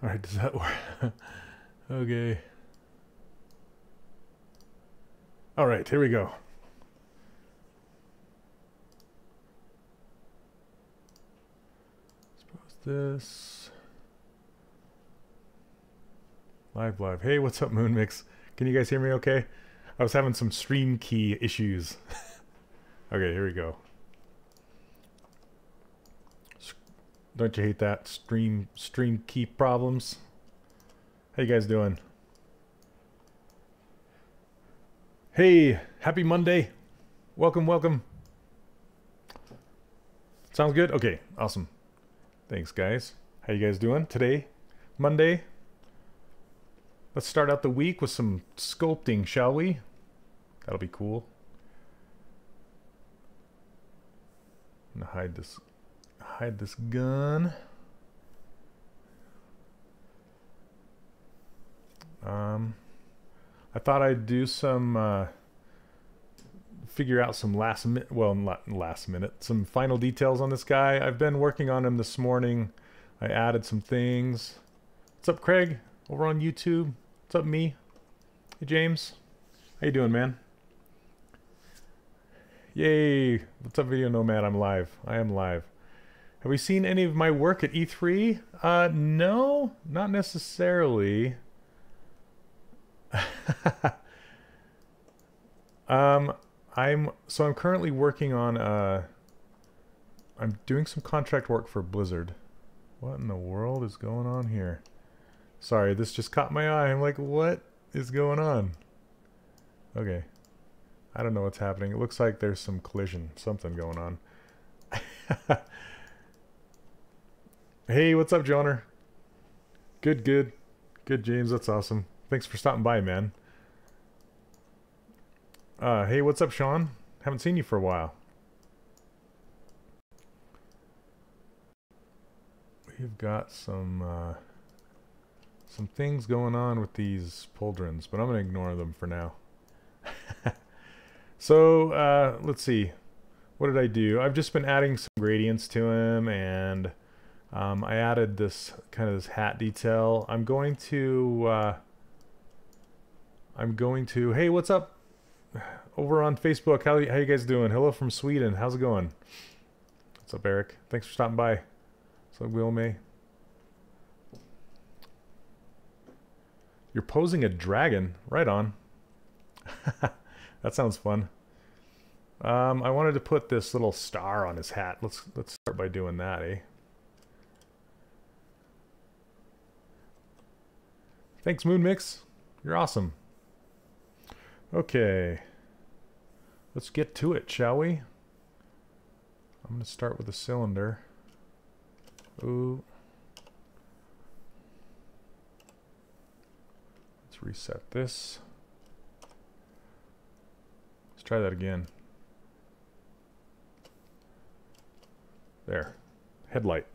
All right, does that work? Okay. All right, here we go. Let's post this. Live. Hey, what's up, Moonmix? Can you guys hear me okay? I was having some stream key issues. Okay, here we go. Don't you hate that? Stream key problems. How you guys doing? Hey, happy Monday. Welcome. Sounds good? Okay, awesome. Thanks, guys. How you guys doing today? Monday. Let's start out the week with some sculpting, shall we? That'll be cool. I'm gonna hide this gun. I thought I'd do some figure out some some final details on this guy. I've been working on him this morning. I added some things. What's up, Craig? Over on YouTube. What's up, me? Hey, James. How you doing, man? Yay! What's up, Video Nomad? I'm live. I am live. Have we seen any of my work at E3? No, not necessarily. I'm currently working on I'm doing some contract work for Blizzard. What in the world is going on here? Sorry, this just caught my eye. I'm like, what is going on? Okay. I don't know what's happening. It looks like there's some collision, something going on. Hey, what's up, Johnner? Good. Good, James. That's awesome. Thanks for stopping by, man. Hey, what's up, Sean? Haven't seen you for a while. We've got some things going on with these pauldrons, but I'm gonna ignore them for now. So let's see, what did I do? I've just been adding some gradients to him, and I added this kind of hat detail. I'm going to hey, what's up over on Facebook? How you guys doing? Hello from Sweden. How's it going? What's up, Eric? Thanks for stopping by. So Wilmay, you're posing a dragon. Right on. That sounds fun. I wanted to put this little star on his hat. Let's start by doing that, eh? Thanks, Moonmix. You're awesome. Okay. Let's get to it, shall we? I'm going to start with a cylinder. Ooh. Let's reset this. Let's try that again. There. Headlight.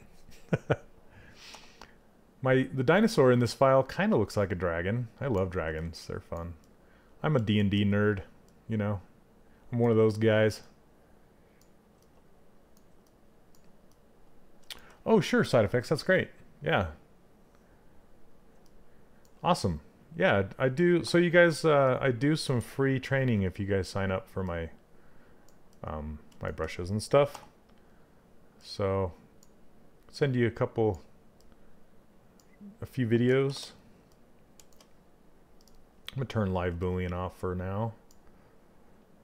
The dinosaur in this file kind of looks like a dragon. I love dragons. They're fun. I'm a D&D nerd, you know. I'm one of those guys. Oh, sure, Side Effects. That's great. Yeah. Awesome. Yeah, I do. So you guys, I do some free training if you guys sign up for my my brushes and stuff. So send you a few videos. I'm gonna turn live boolean off for now.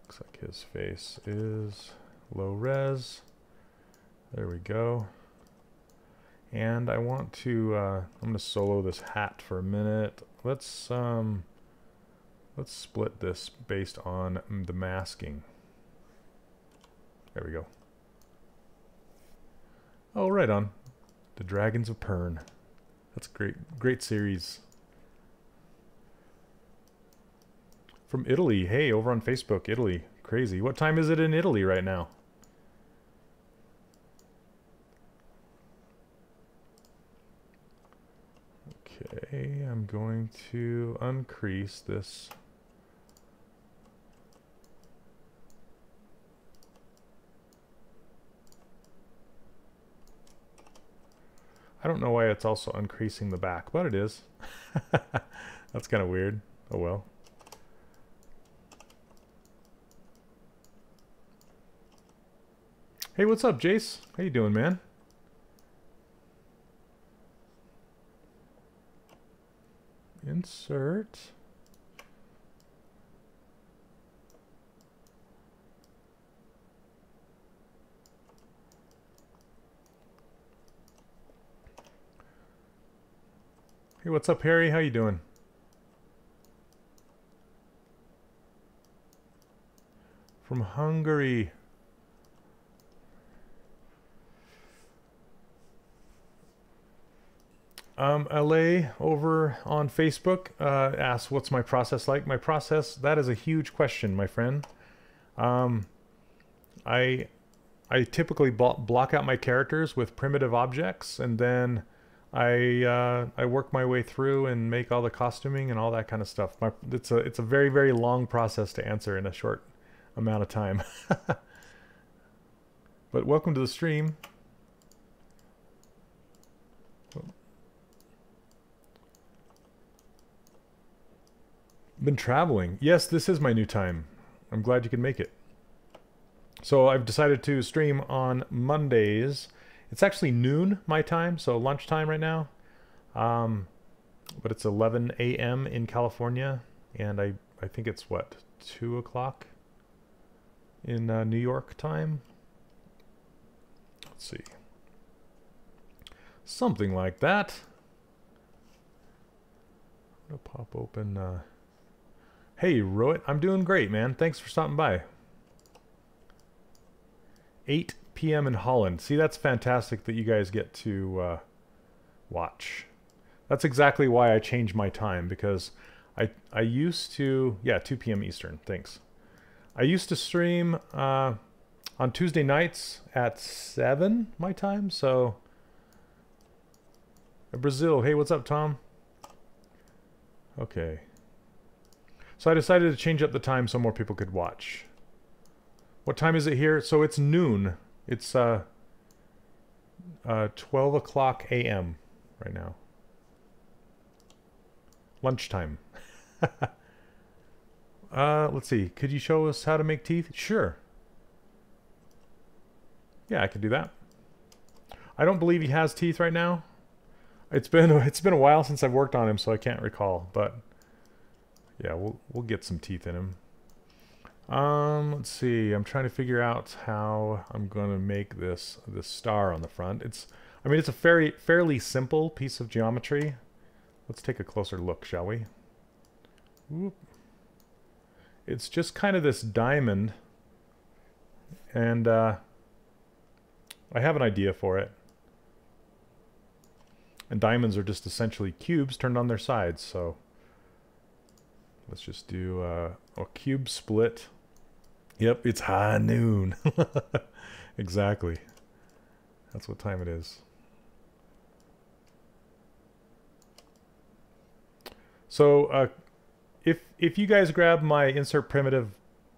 Looks like his face is low res. There we go. And I want to I'm gonna solo this hat for a minute. Let's split this based on the masking. There we go. Oh, right on. The Dragons of Pern. That's great series. From Italy. Hey, over on Facebook, Italy. Crazy. What time is it in Italy right now? Okay, I'm going to uncrease this. I don't know why it's also uncreasing the back, but it is. That's kind of weird. Oh well. Hey, what's up, Jace? How you doing, man? Insert. Hey, what's up, Harry? How you doing? From Hungary. LA over on Facebook asks, what's my process like? My process, that is a huge question, my friend. I typically block out my characters with primitive objects, and then I work my way through and make all the costuming and all that kind of stuff. It's a very, very long process to answer in a short amount of time. But welcome to the stream. Been traveling. Yes, this is my new time. I'm glad you can make it. So I've decided to stream on Mondays. It's actually noon my time, so lunchtime right now. But it's 11 a.m. in California, and I think it's what, 2 o'clock in New York time. Let's see, something like that. I'm gonna pop open. Hey, Rohit, I'm doing great, man. Thanks for stopping by. 8 p.m. in Holland. See, that's fantastic that you guys get to watch. That's exactly why I changed my time, because I used to... Yeah, 2 p.m. Eastern. Thanks. I used to stream on Tuesday nights at 7 my time, so... Brazil. Hey, what's up, Tom? Okay. So I decided to change up the time so more people could watch. What time is it here? So it's noon. It's 12 o'clock a.m. right now. Lunchtime. Let's see. Could you show us how to make teeth? Sure. Yeah, I could do that. I don't believe he has teeth right now. It's been a while since I've worked on him, so I can't recall, but... Yeah, we'll get some teeth in him. Let's see. I'm trying to figure out how I'm going to make this star on the front. It's a fairly simple piece of geometry. Let's take a closer look, shall we? Whoop. It's just kind of this diamond, and I have an idea for it. And diamonds are just essentially cubes turned on their sides, so... Let's just do a cube split. Yep, it's high noon. Exactly. That's what time it is. So if you guys grab my insert primitive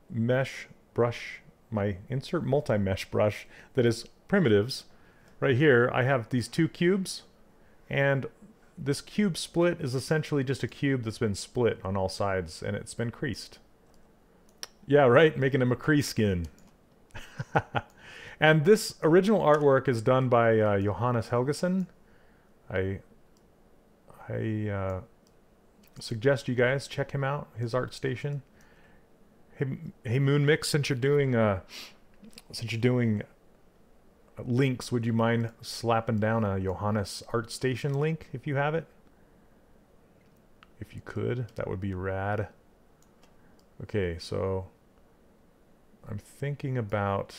mesh brush, my insert multi-mesh brush that is primitives, right here, I have these two cubes, and this cube split is essentially just a cube that's been split on all sides, and it's been creased. Yeah, right, making a McCree skin. And this original artwork is done by Johannes Helgeson. I suggest you guys check him out, his ArtStation. Hey Moon Mix, since you're doing links, would you mind slapping down a Johannes ArtStation link if you have it? If you could, that would be rad. Okay, so I'm thinking about,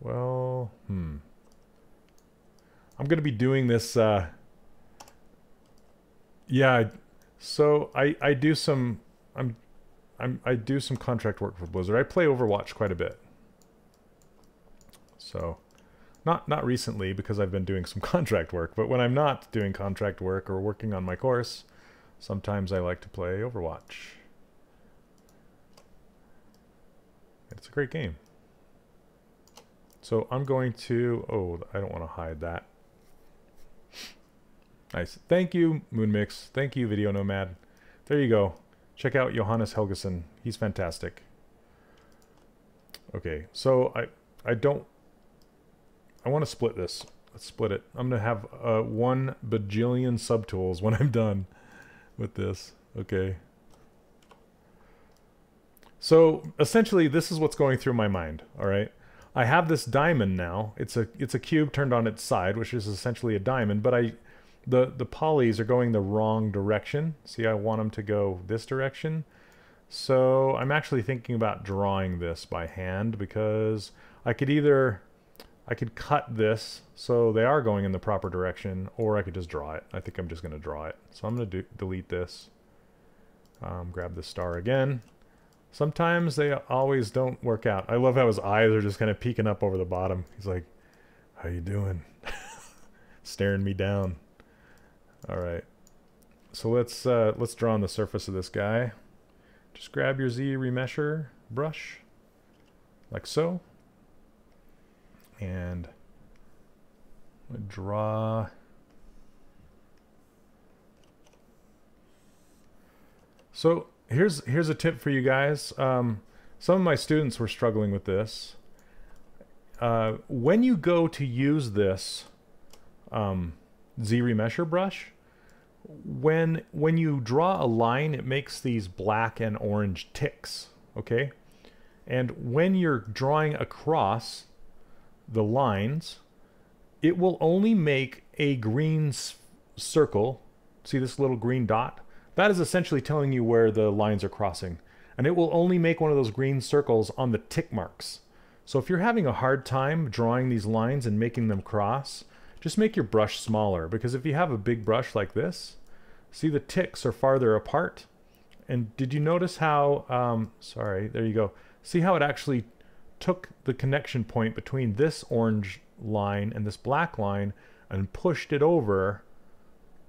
well, I'm gonna be doing this. Yeah, so I do some contract work for Blizzard. I play Overwatch quite a bit, so. Not recently, because I've been doing some contract work, but when I'm not doing contract work or working on my course, sometimes I like to play Overwatch. It's a great game. So I'm going to... Oh, I don't want to hide that. Nice. Thank you, Moonmix. Thank you, Video Nomad. There you go. Check out Johannes Helgeson. He's fantastic. Okay, so I want to split this. Let's split it. I'm going to have 1 bajillion subtools when I'm done with this. Okay. So essentially this is what's going through my mind, all right? I have this diamond now. It's a cube turned on its side, which is essentially a diamond, but the polys are going the wrong direction. See, I want them to go this direction. So I'm actually thinking about drawing this by hand because I could cut this so they are going in the proper direction, or I could just draw it. I think I'm just going to draw it. So I'm going to delete this. Grab the star again. Sometimes they always don't work out. I love how his eyes are just kind of peeking up over the bottom. He's like, how you doing? Staring me down. All right. So let's draw on the surface of this guy. Just grab your Z remesher brush, like so. And I'm gonna draw. So here's a tip for you guys. Some of my students were struggling with this. When you go to use this Z remesher brush, when you draw a line, it makes these black and orange ticks, okay? And when you're drawing across the lines, it will only make a green circle. See this little green dot? That is essentially telling you where the lines are crossing. And it will only make one of those green circles on the tick marks. So if you're having a hard time drawing these lines and making them cross, just make your brush smaller, because if you have a big brush like this, see the ticks are farther apart. And did you notice how, sorry, there you go. See how it actually took the connection point between this orange line and this black line and pushed it over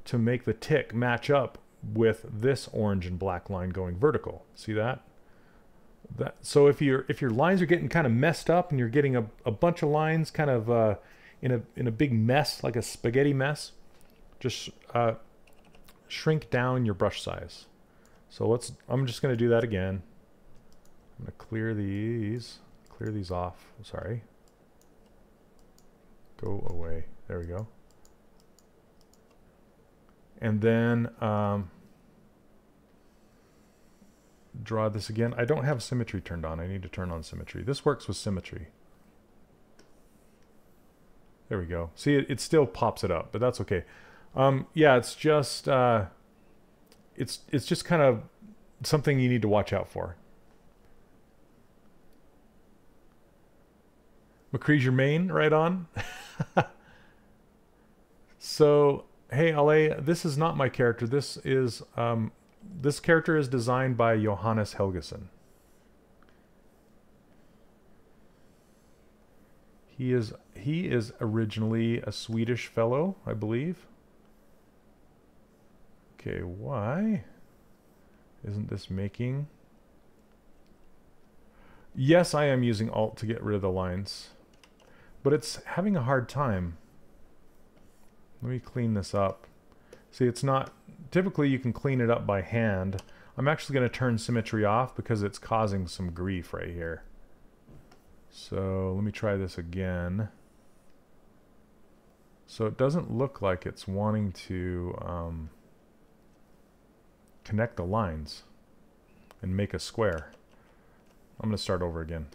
to make the tick match up with this orange and black line going vertical. See that? So if your lines are getting kind of messed up and you're getting a bunch of lines kind of in a big mess, like a spaghetti mess, just shrink down your brush size. So I'm just gonna do that again. I'm gonna clear these off, sorry. Go away, there we go. And then draw this again. I don't have symmetry turned on, I need to turn on symmetry. This works with symmetry. There we go. See, it still pops it up, but that's okay. Yeah, it's just it's just kind of something you need to watch out for. McCree's your main, right on. So, hey Ale, this is not my character. This is this character is designed by Johannes Helgeson. He is originally a Swedish fellow, I believe. Okay, why isn't this making? Yes, I am using Alt to get rid of the lines, but it's having a hard time. Let me clean this up. See, it's not, typically you can clean it up by hand. I'm actually going to turn symmetry off because it's causing some grief right here. So let me try this again. So it doesn't look like it's wanting to connect the lines and make a square. I'm going to start over again.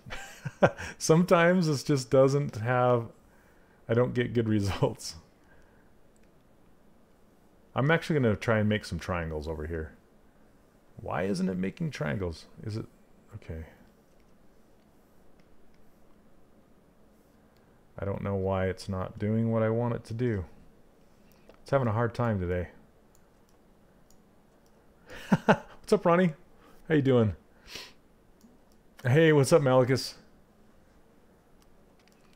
Sometimes this just doesn't have, I don't get good results. I'm actually going to try and make some triangles over here. Why isn't it making triangles? Is it, okay. I don't know why it's not doing what I want it to do. It's having a hard time today. What's up, Ronnie? How you doing? Hey, what's up, Malicus?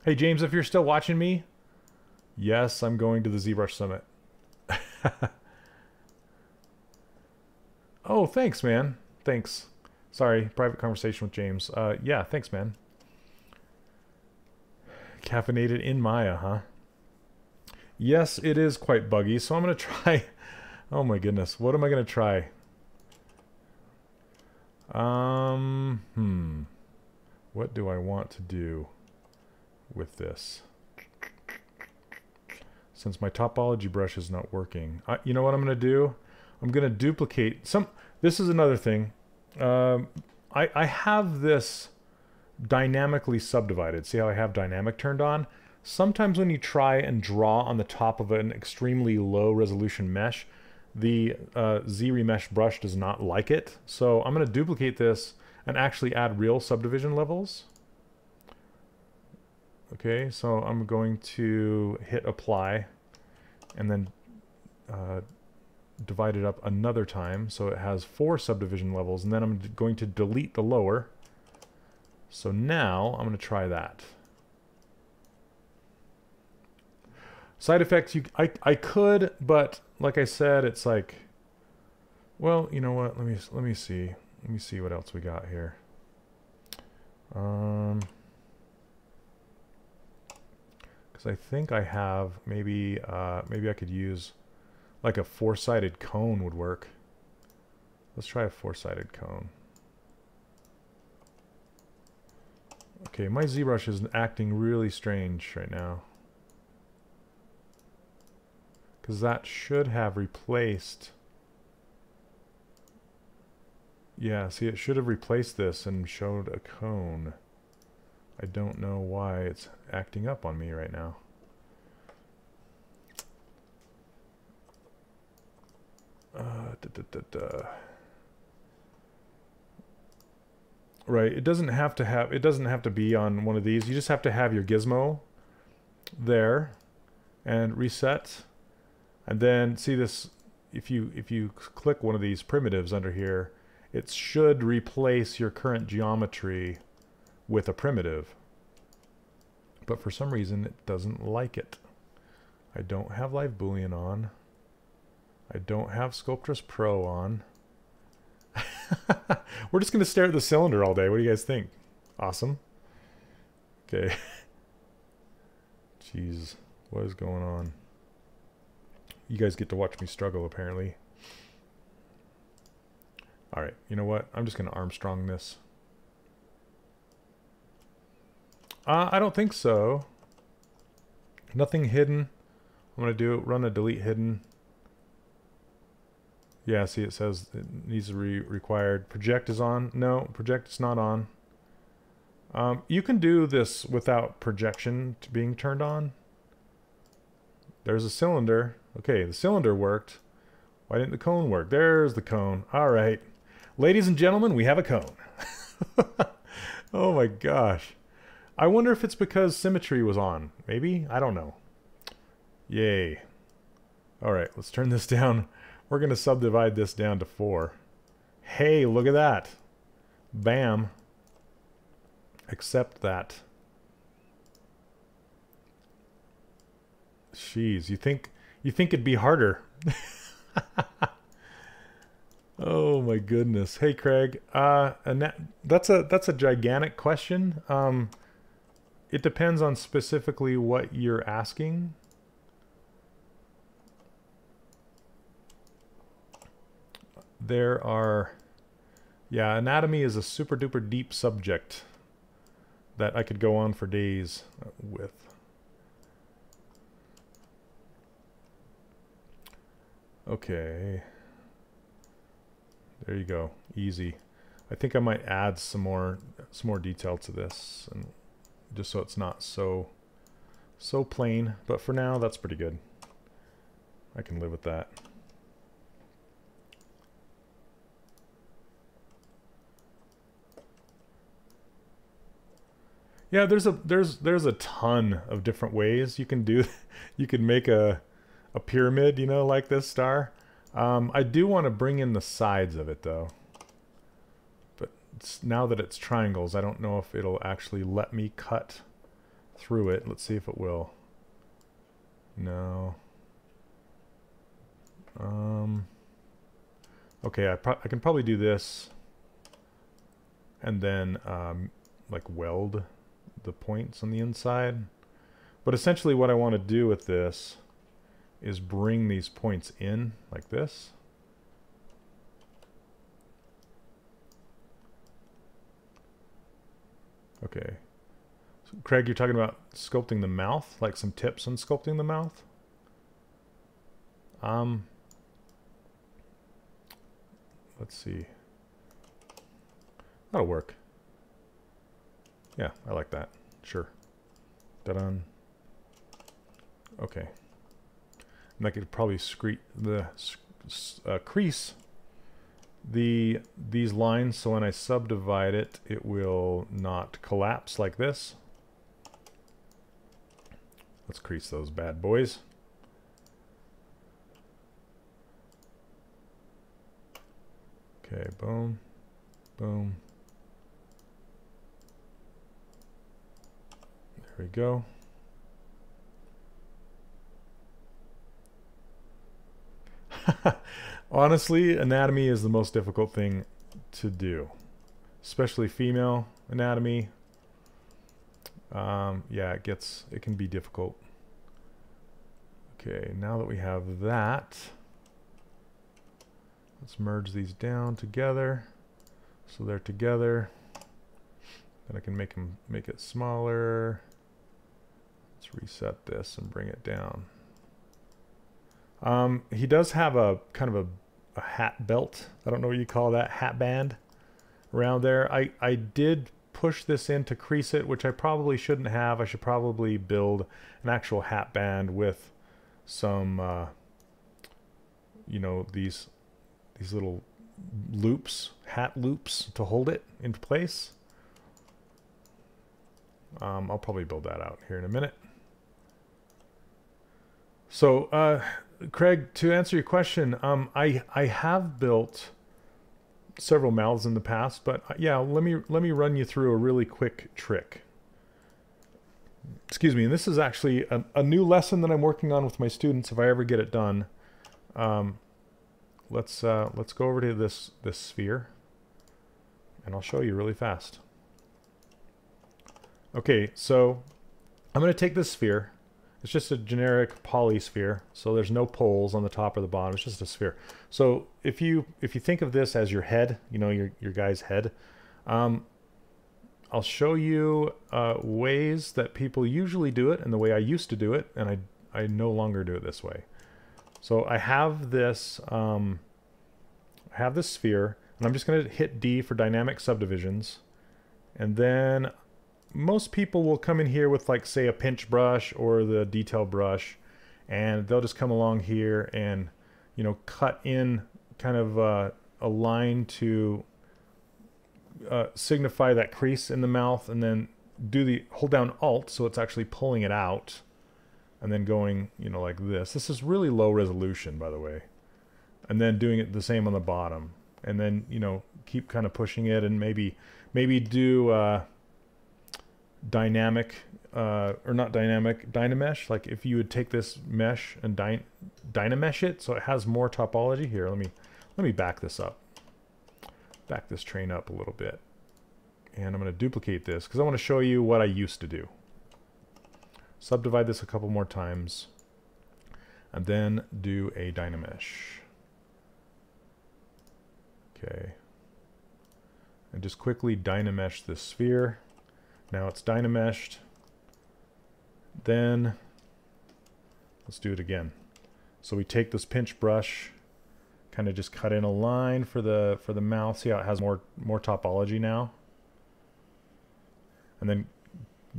Hey, James, if you're still watching me, yes, I'm going to the ZBrush Summit. Oh, thanks, man. Thanks. Sorry, private conversation with James. Yeah, thanks, man. Caffeinated in Maya, huh? Yes, it is quite buggy, so I'm going to try... Oh my goodness, what am I going to try? What do I want to do with this? Since my topology brush is not working. You know what I'm going to do? I'm going to duplicate some... This is another thing. I have this dynamically subdivided. See how I have dynamic turned on? Sometimes when you try and draw on the top of an extremely low resolution mesh, the Z-Remesh brush does not like it. So I'm going to duplicate this and actually add real subdivision levels. Okay, so I'm going to hit apply and then divide it up another time. So it has 4 subdivision levels, and then I'm going to delete the lower. So now I'm going to try that. Side effects, I could, but like I said, it's like, well, you know what? Let me see. Let me see what else we got here. Because I think I have maybe maybe I could use like a 4-sided cone would work. Let's try a 4-sided cone. Okay, my ZBrush is acting really strange right now, because that should have replaced... Yeah, see, it should have replaced this and showed a cone. I don't know why it's acting up on me right now. Right, it doesn't have to be on one of these. You just have to have your gizmo there and reset. And then see this, if you click one of these primitives under here, it should replace your current geometry with a primitive. But for some reason it doesn't like it. I don't have Live Boolean on. I don't have Sculptress Pro on. We're just gonna stare at the cylinder all day. What do you guys think? Awesome. Okay. Jeez, what is going on? You guys get to watch me struggle, apparently. Alright, you know what? I'm just going to Armstrong this. I don't think so. Nothing hidden. I'm going to run a delete hidden. Yeah, see, it says it needs to be required. Project is on. No, project is not on. You can do this without projection being turned on. There's a cylinder. Okay, the cylinder worked. Why didn't the cone work? There's the cone. All right. Ladies and gentlemen, we have a cone. Oh my gosh. I wonder if it's because symmetry was on. Maybe? I don't know. Yay. All right, let's turn this down. We're going to subdivide this down to 4. Hey, look at that. Bam. Accept that. Jeez, you think it'd be harder. Oh my goodness. Hey Craig, and that's a gigantic question. It depends on specifically what you're asking. There are, yeah, anatomy is a super duper deep subject that I could go on for days with. Okay, there you go, easy. I think I might add some more detail to this, and just so it's not so plain, but for now that's pretty good. I can live with that. Yeah, there's a ton of different ways you can do you can make a pyramid, you know, like this star. I do want to bring in the sides of it though, but now that it's triangles, I don't know if it'll actually let me cut through it. Let's see if it will. No. Okay, I can probably do this and then like weld the points on the inside. But essentially what I want to do with this is bring these points in like this. Okay. So, Craig, you're talking about sculpting the mouth, like some tips on sculpting the mouth? Let's see. That'll work. Yeah, I like that. Sure. Da-dun. Okay. And I could probably crease these lines, so when I subdivide it, it will not collapse like this. Let's crease those bad boys. Okay, boom, boom. There we go. Honestly, anatomy is the most difficult thing to do, especially female anatomy. Yeah, it can be difficult. Okay, now that we have that, let's merge these down together so they're together. Then I can make it smaller. Let's reset this and bring it down. He does have a kind of a hat belt. I don't know what you call that, hat band around there. I did push this in to crease it, which I probably shouldn't have. I should probably build an actual hat band with some, you know, these little loops, hat loops to hold it into place. I'll probably build that out here in a minute. So, Craig, to answer your question, I have built several mouths in the past, but yeah, let me run you through a really quick trick. Excuse me, and this is actually a new lesson that I'm working on with my students if I ever get it done. Let's go over to this sphere, and I'll show you really fast. Okay, so I'm going to take this sphere. It's just a generic poly sphere, so there's no poles on the top or the bottom. It's just a sphere. So if you think of this as your head, you know, your guy's head, I'll show you ways that people usually do it and the way I used to do it, and I no longer do it this way. So I have this sphere, and I'm just going to hit D for dynamic subdivisions, and then most people will come in here with, like, say, a pinch brush or the detail brush, and they'll just come along here and, you know, cut in kind of a line to signify that crease in the mouth, and then hold down Alt so it's actually pulling it out, and then going, you know, like this. This is really low resolution, by the way. And then doing it the same on the bottom, and then, you know, keep kind of pushing it, and maybe do dynamic, or not dynamic, dynamesh. Like if you would take this mesh and dynamesh it so it has more topology. Here, let me back this up, back this train up a little bit, and I'm going to duplicate this because I want to show you what I used to do. Subdivide this a couple more times, and then do a dynamesh. Okay, and just quickly dynamesh this sphere. Now it's dynameshed. Then let's do it again. So we take this pinch brush, kind of just cut in a line for the mouth. See how it has more topology now. And then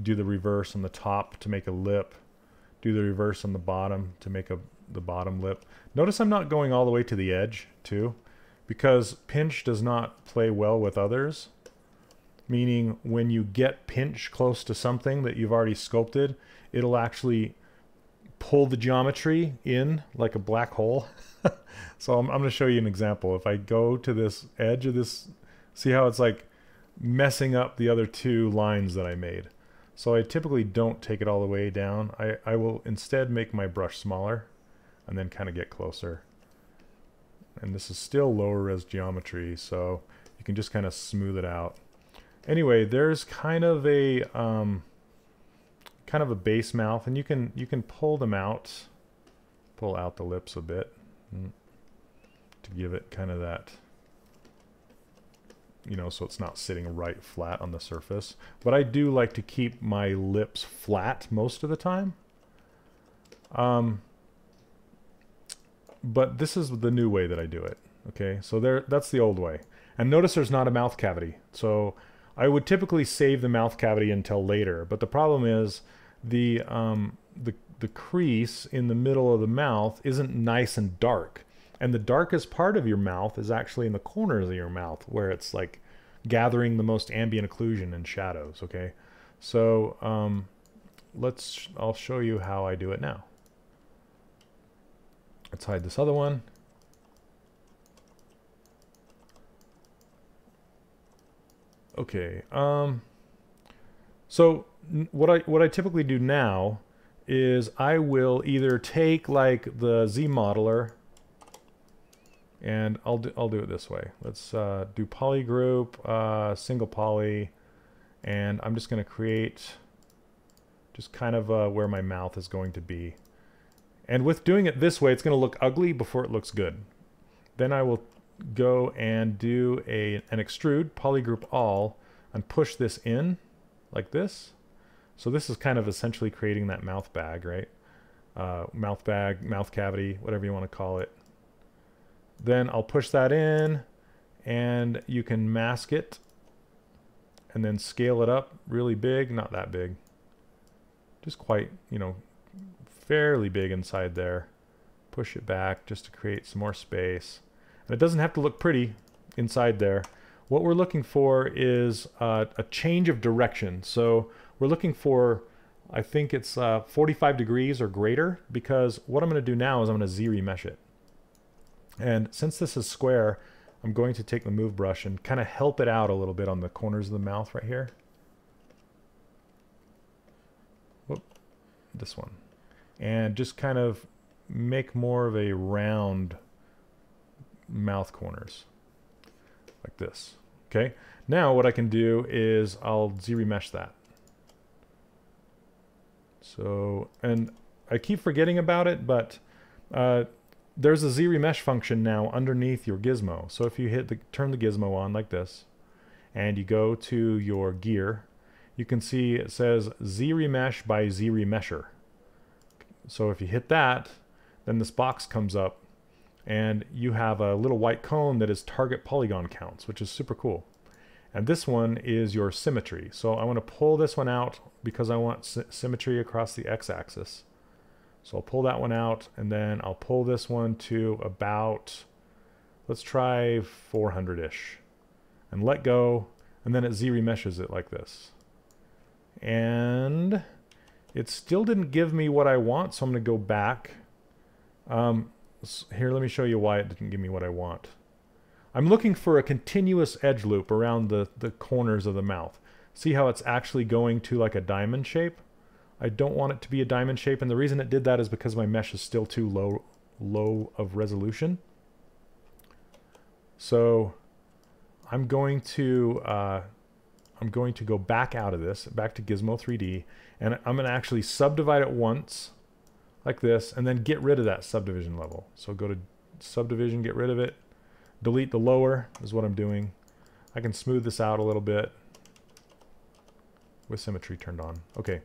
do the reverse on the top to make a lip. Do the reverse on the bottom to make the bottom lip. Notice I'm not going all the way to the edge too, because pinch does not play well with others. Meaning when you get pinch close to something that you've already sculpted, it'll actually pull the geometry in like a black hole. So I'm going to show you an example. If I go to this edge of this, see how it's like messing up the other two lines that I made. So I typically don't take it all the way down. I will instead make my brush smaller and then kind of get closer. And this is still lower res geometry, so you can just kind of smooth it out. Anyway, there's kind of a base mouth, and you can pull them out pull out the lips a bit to give it kind of that, you know, so it's not sitting right flat on the surface. But I do like to keep my lips flat most of the time. But this is the new way that I do it. Okay, so there, that's the old way. And notice there's not a mouth cavity. So I would typically save the mouth cavity until later, but the problem is the crease in the middle of the mouth isn't nice and dark. And the darkest part of your mouth is actually in the corners of your mouth, where it's like gathering the most ambient occlusion and shadows, okay? So I'll show you how I do it now. Let's hide this other one. Okay, so what I typically do now is I will either take like the Z modeler, and I'll do it this way. Let's do poly group, single poly, and I'm just going to create just kind of where my mouth is going to be. And with doing it this way, it's going to look ugly before it looks good. Then I will go and do an extrude, polygroup all, and push this in like this. So this is kind of essentially creating that mouth bag, right? Mouth bag, mouth cavity, whatever you want to call it. Then I'll push that in, and you can mask it and then scale it up really big, not that big, just quite, you know, fairly big inside there. Push it back just to create some more space. And it doesn't have to look pretty inside there. What we're looking for is a change of direction. So we're looking for, I think it's 45 degrees or greater, because what I'm going to do now is I'm going to Z-remesh it. And since this is square, I'm going to take the move brush and kind of help it out a little bit on the corners of the mouth right here. Whoop, this one. And just kind of make more of a round mouth corners like this. Okay, now what I can do is I'll Z-remesh that. So, and I keep forgetting about it, but there's a Z-remesh function now underneath your gizmo. So if you hit the, turn the gizmo on like this, and you go to your gear, you can see it says Z-remesh by Z-remesher. So if you hit that, then this box comes up, and you have a little white cone that is target polygon counts, which is super cool. And this one is your symmetry. So I want to pull this one out because I want symmetry across the x-axis. So I'll pull that one out, and then I'll pull this one to about, let's try 400-ish. And let go, and then it Z-remeshes it like this. And it still didn't give me what I want, so I'm going to go back. Here, let me show you why it didn't give me what I want. I'm looking for a continuous edge loop around the corners of the mouth. See how it's actually going to like a diamond shape? I don't want it to be a diamond shape, and the reason it did that is because my mesh is still too low of resolution. So I'm going to go back out of this, back to Gizmo 3D, and I'm going to actually subdivide it once like this, and then get rid of that subdivision level. So go to subdivision, get rid of it, delete the lower is what I'm doing. I can smooth this out a little bit with symmetry turned on. Okay,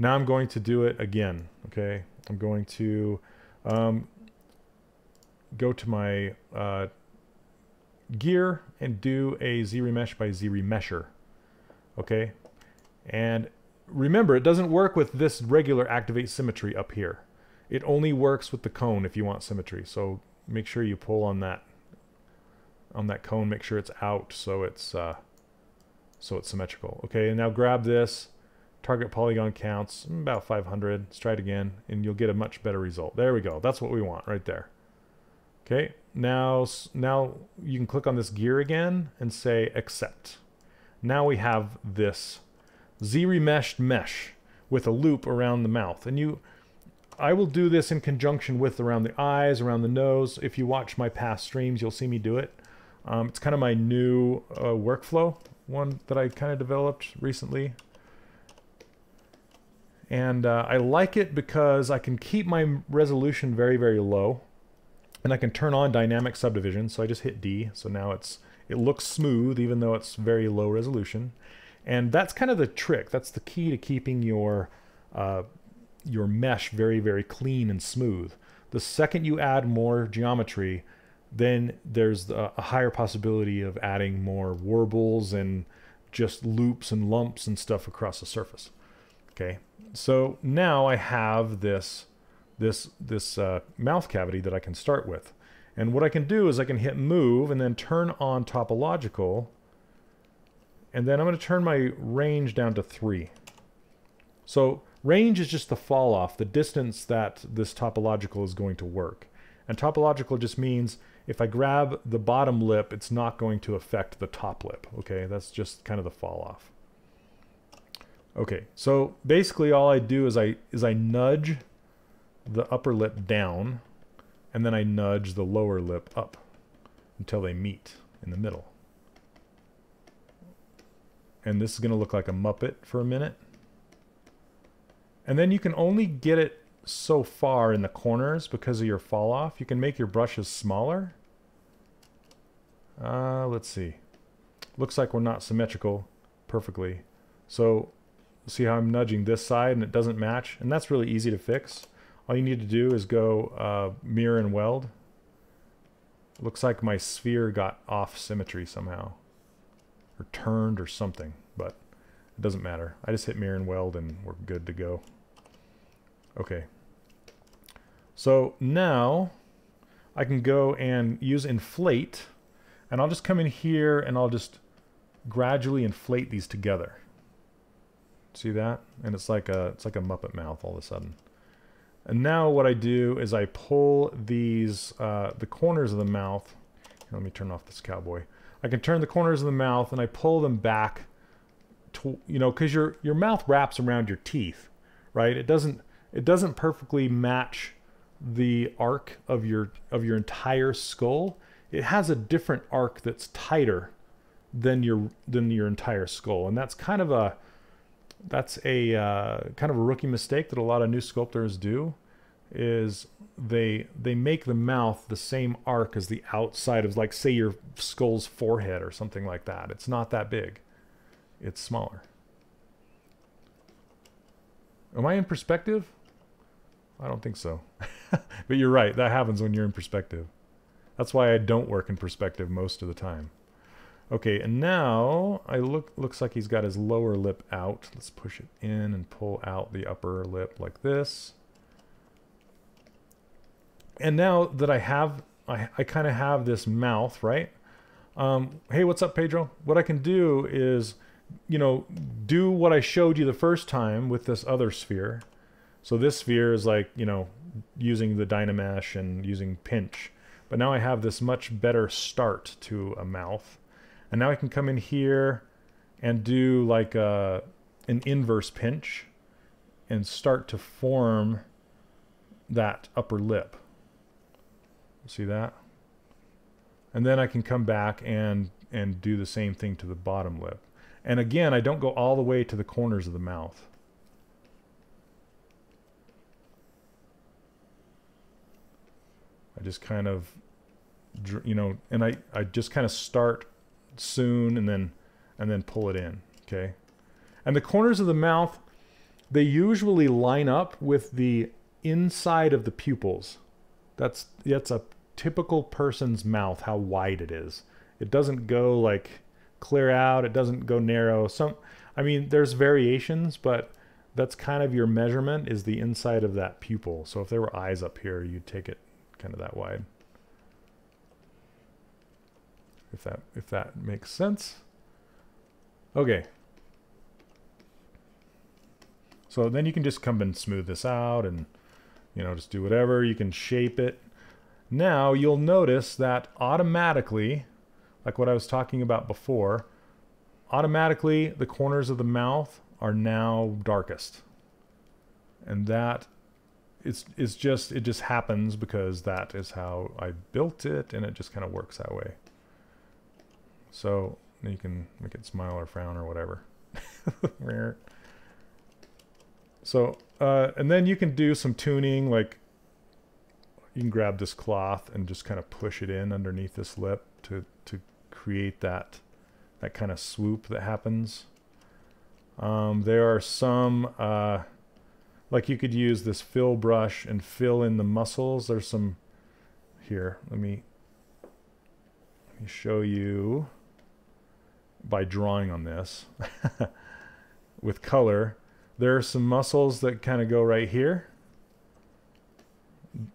now I'm going to do it again. Okay, I'm going to go to my gear and do a Z-remesh by Z-remesher. Okay, and remember, it doesn't work with this regular activate symmetry up here. It only works with the cone if you want symmetry. So make sure you pull on that cone, make sure it's out so it's symmetrical. Okay, and now grab this, target polygon counts, about 500. Let's try it again, and you'll get a much better result. There we go, that's what we want right there. Okay, now you can click on this gear again and say accept. Now we have this Z-remeshed mesh with a loop around the mouth. And I will do this in conjunction with around the eyes, around the nose. If you watch my past streams, you'll see me do it. It's kind of my new workflow, one that I kind of developed recently. And I like it because I can keep my resolution very, very low, and I can turn on dynamic subdivision. So I just hit D. So now it looks smooth, even though it's very low resolution. And that's kind of the trick. That's the key to keeping your mesh very, very clean and smooth. The second you add more geometry, then there's a higher possibility of adding more warbles and just loops and lumps and stuff across the surface. Okay, so now I have this mouth cavity that I can start with. And what I can do is I can hit move and then turn on topological. And then I'm going to turn my range down to 3. So range is just the fall off, the distance that this topological is going to work. And topological just means if I grab the bottom lip, it's not going to affect the top lip. Okay, that's just kind of the fall off. Okay, so basically all I do is I nudge the upper lip down, and then I nudge the lower lip up until they meet in the middle. And this is going to look like a Muppet for a minute. And then you can only get it so far in the corners because of your fall off. You can make your brushes smaller. Let's see. Looks like we're not symmetrical perfectly. So see how I'm nudging this side and it doesn't match? And that's really easy to fix. All you need to do is go mirror and weld. Looks like my sphere got off symmetry somehow, or turned or something, but it doesn't matter. I just hit mirror and weld and we're good to go. Okay, so now I can go and use inflate, and I'll just come in here and I'll just gradually inflate these together. See that? And it's like a Muppet mouth all of a sudden. And now what I do is I pull these the corners of the mouth. Here, let me turn off this cowboy. I can turn the corners of the mouth and I pull them back to, you know, because your mouth wraps around your teeth, right? It doesn't perfectly match the arc of your entire skull. It has a different arc that's tighter than your entire skull, and that's kind of a rookie mistake that a lot of new sculptors do, is they make the mouth the same arc as the outside of, like, say, your skull's forehead or something like that. It's not that big. It's smaller. Am I in perspective? I don't think so. But you're right. That happens when you're in perspective. That's why I don't work in perspective most of the time. Okay, and now looks like he's got his lower lip out. Let's push it in and pull out the upper lip like this. And now that I kind of have this mouth, right? Hey, what's up, Pedro? What I can do is, you know, do what I showed you the first time with this other sphere. So this sphere is like, you know, using the Dynamesh and using pinch. But now I have this much better start to a mouth. And now I can come in here and do like an inverse pinch and start to form that upper lip. See that? And then I can come back and do the same thing to the bottom lip. And again, I don't go all the way to the corners of the mouth. I just kind of, you know, and I just kind of start soon and then pull it in. Okay, and the corners of the mouth, they usually line up with the inside of the pupils. That's a typical person's mouth, how wide it is. It doesn't go like clear out, it doesn't go narrow. I mean, there's variations, but that's kind of your measurement, is the inside of that pupil. So if there were eyes up here, you'd take it kind of that wide. If that makes sense. Okay. So then you can just come and smooth this out and, you know, just do whatever. You can shape it. Now you'll notice that automatically, like what I was talking about before, automatically the corners of the mouth are now darkest. And that it just happens because that is how I built it, and it just kind of works that way. So you can make it smile or frown or whatever. So, and then you can do some tuning, like you can grab this cloth and just kind of push it in underneath this lip to create that kind of swoop that happens. There are some, like you could use this fill brush and fill in the muscles. There's some here. Let me show you by drawing on this with color. There are some muscles that kind of go right here.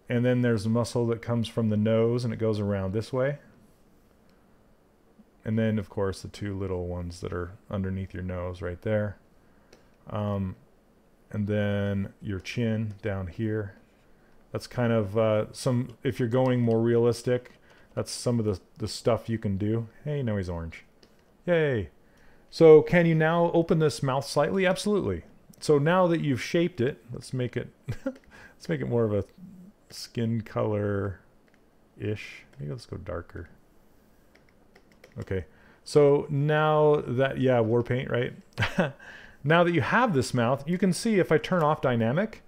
And then there's a muscle that comes from the nose and it goes around this way. And then, of course, the two little ones that are underneath your nose right there. And then your chin down here. That's kind of some, if you're going more realistic, that's some of the stuff you can do. Hey, no, he's orange. Yay. So can you now open this mouth slightly? Absolutely. So now that you've shaped it, let's make it let's make it more of a skin color-ish. Maybe let's go darker. Okay. So now that, yeah, war paint, right? Now that you have this mouth, you can see if I turn off dynamic,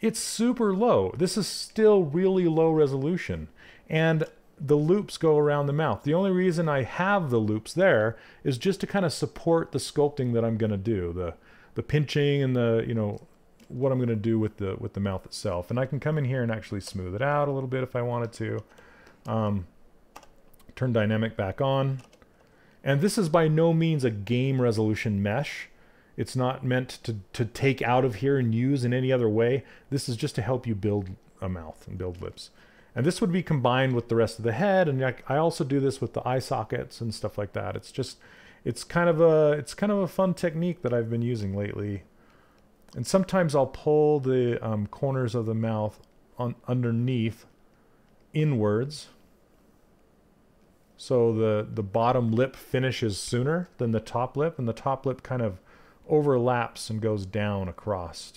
it's super low. This is still really low resolution. And the loops go around the mouth. The only reason I have the loops there is just to kind of support the sculpting that I'm going to do, the pinching and the, you know, what I'm going to do with the mouth itself. And I can come in here and actually smooth it out a little bit if I wanted to. Turn dynamic back on. And this is by no means a game resolution mesh. It's not meant to take out of here and use in any other way. This is just to help you build a mouth and build lips. And this would be combined with the rest of the head, and I also do this with the eye sockets and stuff like that. It's just, it's kind of a fun technique that I've been using lately. And sometimes I'll pull the corners of the mouth on underneath inwards, so the bottom lip finishes sooner than the top lip, and the top lip kind of overlaps and goes down across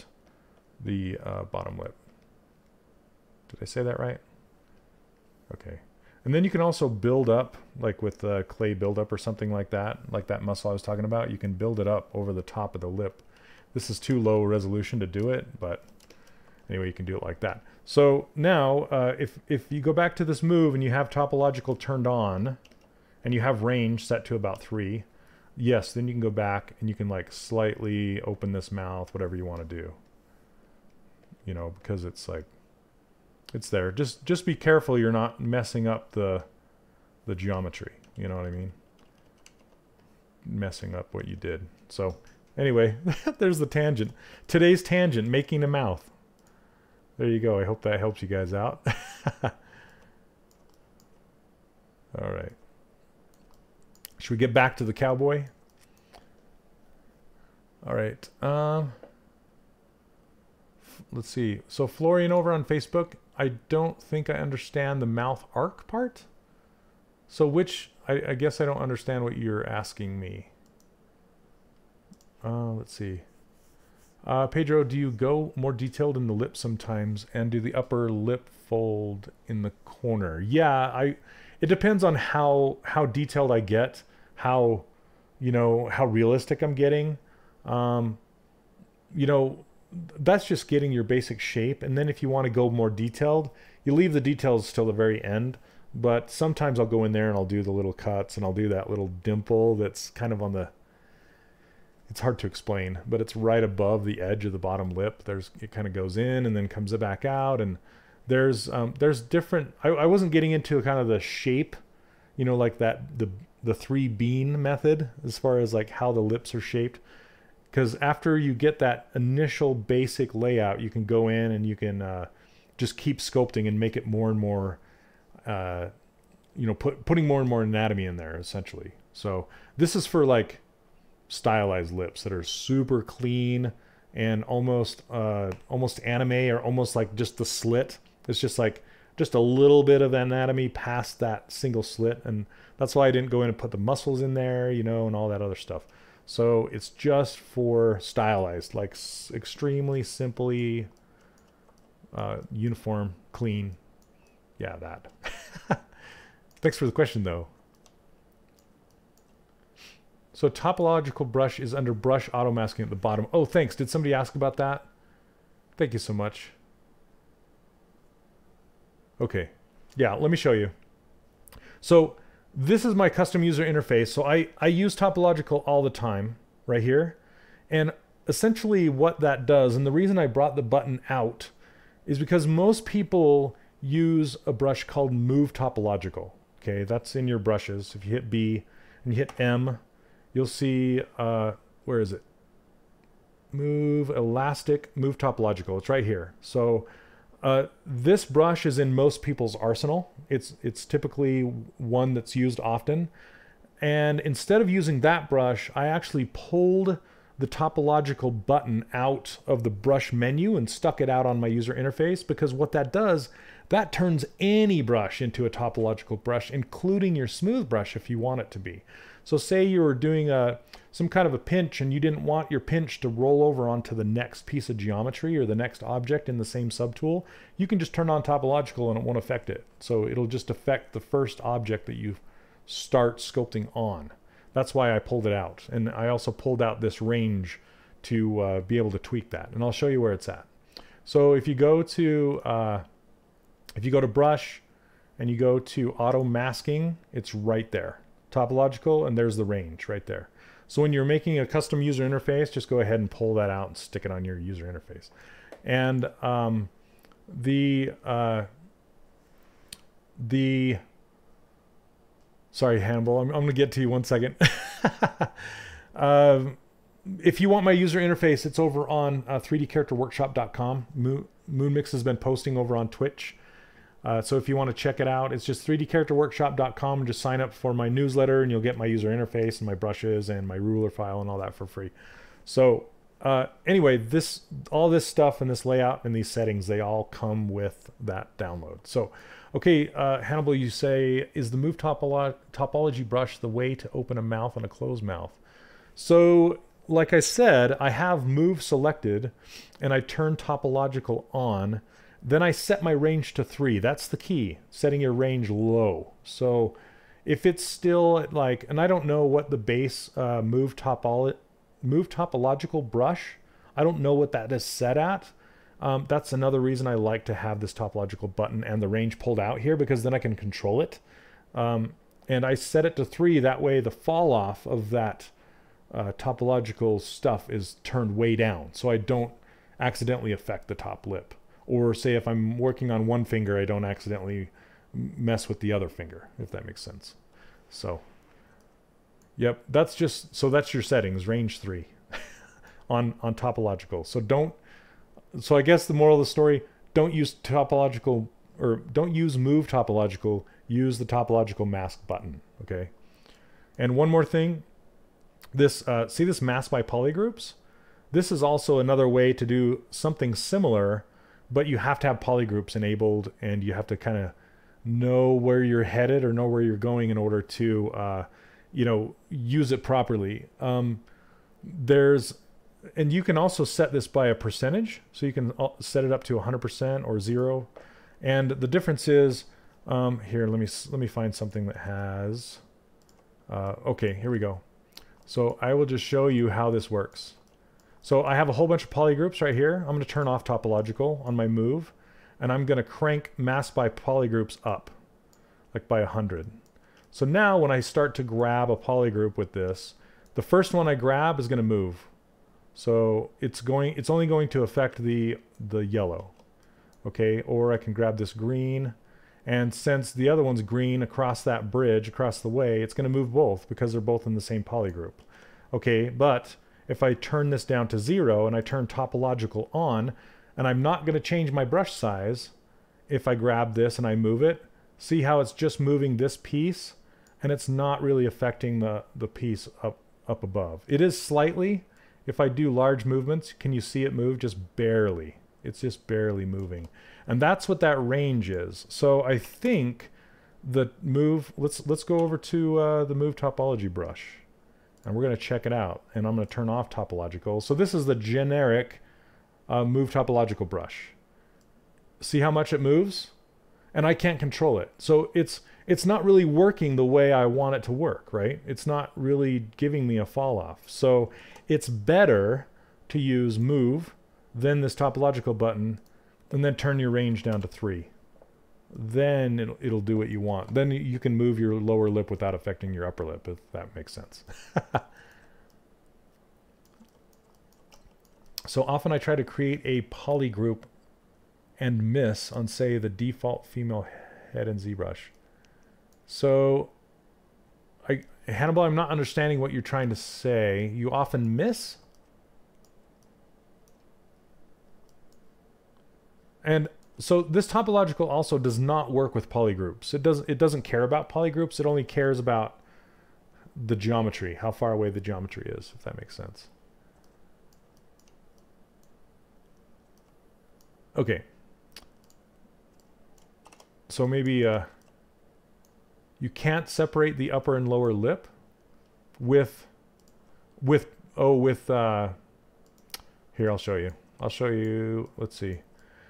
the bottom lip. Did I say that right? Okay. And then you can also build up, like with clay buildup or something like that muscle I was talking about. You can build it up over the top of the lip. This is too low resolution to do it, but anyway, you can do it like that. So now, if you go back to this move and you have topological turned on, and you have range set to about 3, yes, then you can go back and you can like slightly open this mouth, whatever you want to do. You know, because it's like, it's there. Just be careful you're not messing up the geometry. You know what I mean? Messing up what you did. So anyway, there's the tangent. Today's tangent, making a mouth. There you go. I hope that helps you guys out. All right. Should we get back to the cowboy? All right. Let's see. So Florian over on Facebook, I don't think I understand the mouth arc part. So which, I guess I don't understand what you're asking me. Let's see. Pedro, do you go more detailed in the lip sometimes and do the upper lip fold in the corner? Yeah, it depends on how detailed I get, how realistic I'm getting. You know, that's just getting your basic shape, and then if you want to go more detailed, you leave the details till the very end. But sometimes I'll go in there and I'll do the little cuts, and I'll do that little dimple that's kind of on the, it's hard to explain, but it's right above the edge of the bottom lip. There's, it kind of goes in and then comes back out, and there's different, I wasn't getting into kind of the shape, you know, like that the three bean method as far as like how the lips are shaped. Because after you get that initial basic layout, you can go in and you can just keep sculpting and make it more and more, you know, putting more and more anatomy in there, essentially. So this is for like stylized lips that are super clean and almost almost anime, or almost like just the slit. It's just like just a little bit of anatomy past that single slit. And that's why I didn't go in and put the muscles in there, you know, and all that other stuff. So it's just for stylized, like extremely simply uniform, clean. Yeah, that. Thanks for the question, though. So topological brush is under brush auto masking at the bottom. Oh, thanks. Did somebody ask about that? Thank you so much. Okay. Yeah, let me show you. So this is my custom user interface. So I use Topological all the time right here. And essentially what that does, and the reason I brought the button out is because most people use a brush called Move Topological. Okay, that's in your brushes. If you hit B and you hit M, you'll see, where is it? Move Elastic, Move Topological. It's right here. So this brush is in most people's arsenal. It's typically one that's used often. And instead of using that brush, I actually pulled the Topological button out of the brush menu and stuck it out on my user interface, because what that does, that turns any brush into a topological brush, including your smooth brush if you want it to be. So say you were doing some kind of a pinch and you didn't want your pinch to roll over onto the next piece of geometry or the next object in the same subtool, you can just turn on Topological and it won't affect it. So it'll just affect the first object that you start sculpting on. That's why I pulled it out. And I also pulled out this range to be able to tweak that. And I'll show you where it's at. So if you go to brush and you go to auto masking, it's right there. Topological, and there's the range right there. So when you're making a custom user interface, just go ahead and pull that out and stick it on your user interface. And sorry, Hannibal, I'm gonna get to you one second. If you want my user interface, it's over on 3dcharacterworkshop.com. Moonmix has been posting over on Twitch. So if you want to check it out, it's just 3dcharacterworkshop.com. Just sign up for my newsletter and you'll get my user interface and my brushes and my ruler file and all that for free. So anyway, all this stuff and this layout and these settings, they all come with that download. So, okay, Hannibal, you say, is the Move Topology brush the way to open a mouth and a closed mouth? So like I said, I have Move selected and I turn Topological on. Then I set my range to 3. That's the key, setting your range low. So if it's still at like, and I don't know what the base move topological brush, I don't know what that is set at. That's another reason I like to have this Topological button and the range pulled out here, because then I can control it. And I set it to 3. That way the fall off of that topological stuff is turned way down. So I don't accidentally affect the top lip. Or say if I'm working on one finger, I don't accidentally mess with the other finger, if that makes sense. So, yep, that's just, so that's your settings, range 3 on Topological. So don't, so I guess the moral of the story, don't use Topological, or don't use Move Topological, use the Topological mask button, okay? And one more thing, this, see this mask by polygroups? This is also another way to do something similar, but you have to have polygroups enabled and you have to kind of know where you're headed or know where you're going in order to, you know, use it properly. And you can also set this by a percentage. So you can set it up to 100% or 0. And the difference is, here, let me find something that has, okay, here we go. So I will just show you how this works. So I have a whole bunch of polygroups right here. I'm going to turn off Topological on my Move, and I'm going to crank mask by polygroups up, like by 100. So now when I start to grab a polygroup with this, the first one I grab is going to move. So it's only going to affect the yellow, okay? Or I can grab this green, and since the other one's green across that bridge, across the way, it's going to move both because they're both in the same polygroup, okay? But if I turn this down to 0 and I turn Topological on, and I'm not going to change my brush size, if I grab this and I move it, see how it's just moving this piece and it's not really affecting the piece up above. It is slightly, if I do large movements, can you see it move? Just barely. It's just barely moving. And that's what that range is. So I think the Move, let's go over to the Move Topology brush. And we're going to check it out, and I'm going to turn off Topological. So this is the generic Move Topological brush. See how much it moves? And I can't control it. So it's not really working the way I want it to work, right? It's not really giving me a fall off. So it's better to use Move then this topological button, and then turn your range down to 3. Then it'll do what you want. Then you can move your lower lip without affecting your upper lip, if that makes sense. So often I try to create a poly group and miss on, say, the default female head in ZBrush. So, Hannibal, I'm not understanding what you're trying to say. You often miss? And so this topological also does not work with polygroups. It doesn't care about polygroups. It only cares about the geometry, how far away the geometry is, if that makes sense. Okay. So maybe you can't separate the upper and lower lip with here, I'll show you. Let's see.